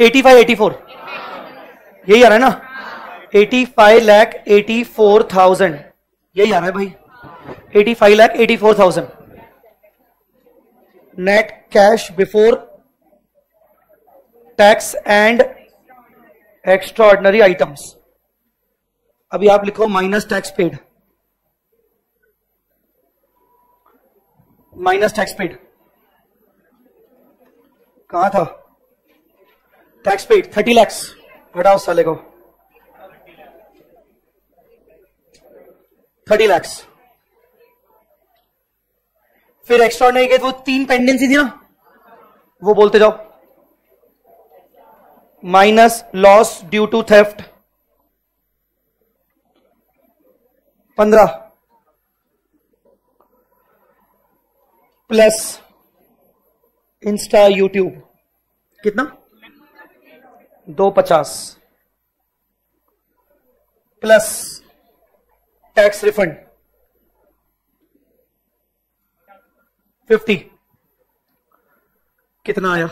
एटी फाइव एटी फोर यही आ रहा है ना, eighty five lakh eighty four thousand यही आ रहा है भाई, eighty five lakh eighty four thousand. Net cash before tax and extraordinary items, अभी आप लिखो minus tax paid, minus tax paid कहां था, टैक्स पेड थर्टी लैक्स, हटाओ साले को, थर्टी लैक्स। फिर एक्स्ट्रा नहीं गए, वो तीन पेंडेंसी थी ना वो बोलते जाओ, minus loss due to theft पंद्रह, प्लस इंस्टा यूट्यूब कितना दो पचास, प्लस टैक्स रिफंड फिफ्टी, कितना आया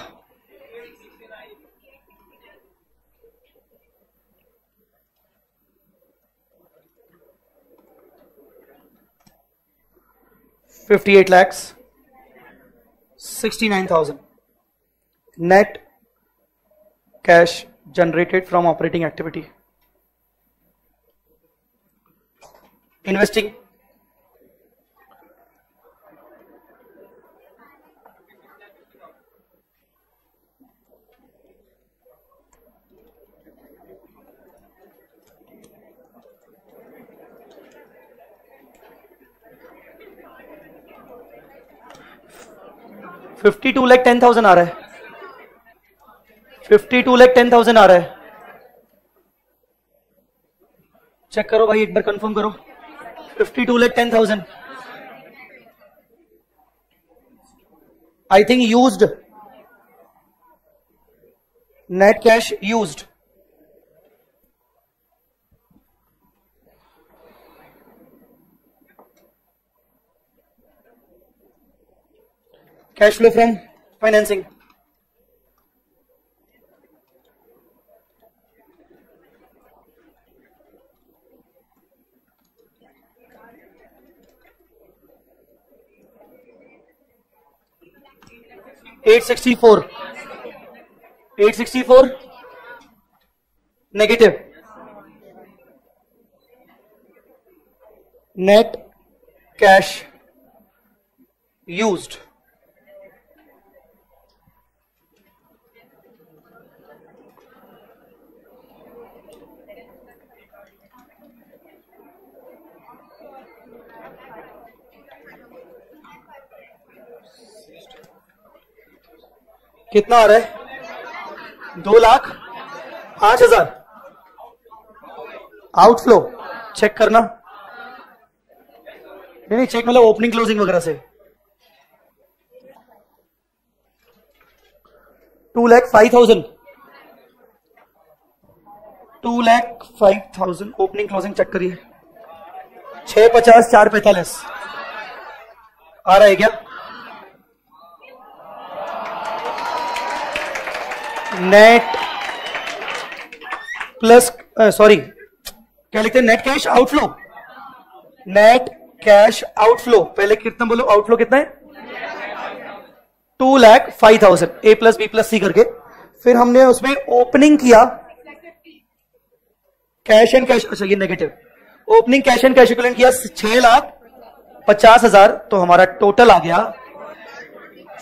fifty eight lakhs sixty nine thousand. Net cash generated from operating activity, investing fifty two lakh ten thousand आ रहा है, fifty two lakh ten thousand आ रहा है, चेक करो भाई एक बार कंफर्म करो, fifty two lakh ten thousand I think used, net cash used, cash flow from financing eight sixty four eight sixty four, negative. Net cash used कितना आ रहा है, दो लाख पांच हजार आउटफ्लो, चेक करना, नहीं नहीं चेक मतलब ओपनिंग क्लोजिंग वगैरह से, two lakh five thousand, two lakh five thousand opening closing check करिए, छह पचास चार पैंतालीस आ रहा है क्या। नेट प्लस सॉरी क्या लिखते हैं, net cash outflow, net cash outflow, पहले कितना बोलो आउटफ्लो कितना है, two lakh five thousand A plus B plus C करके, फिर हमने उसमें ओपनिंग किया कैश एंड कैश, अच्छा ये negative, opening cash and cash equivalent किया छह लाख पचास हजार, तो हमारा टोटल आ गया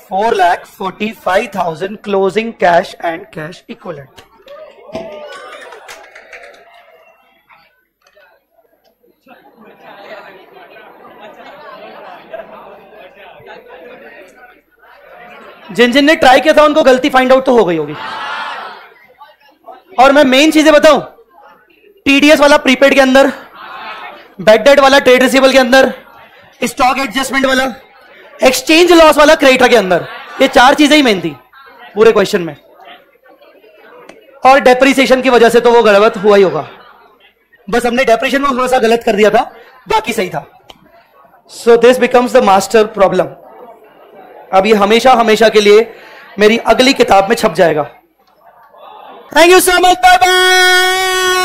four lakh forty five thousand, closing cash and cash equivalent. जिन जिन ने ट्राई किया था उनको गलती फाइंड आउट तो हो गई होगी, और मैं मेन चीजें बताऊं, टीडीएस वाला प्रीपेड के अंदर, बैड डेट वाला ट्रेड रिसीवेबल के अंदर, स्टॉक एडजस्टमेंट वाला, एक्सचेंज लॉस वाला क्रेडिटर के अंदर, ये चार चीजें ही मेन थी पूरे क्वेश्चन में। और डेप्रिसिएशन की वजह से तो वो गलत हुआ ही होगा, बस हमने डेप्रिसिएशन में थोड़ा सा गलत कर दिया था, बाकी सही था। So this becomes the master problem. अब ये हमेशा हमेशा के लिए मेरी अगली किताब में छप जाएगा। Thank you so much, bye bye.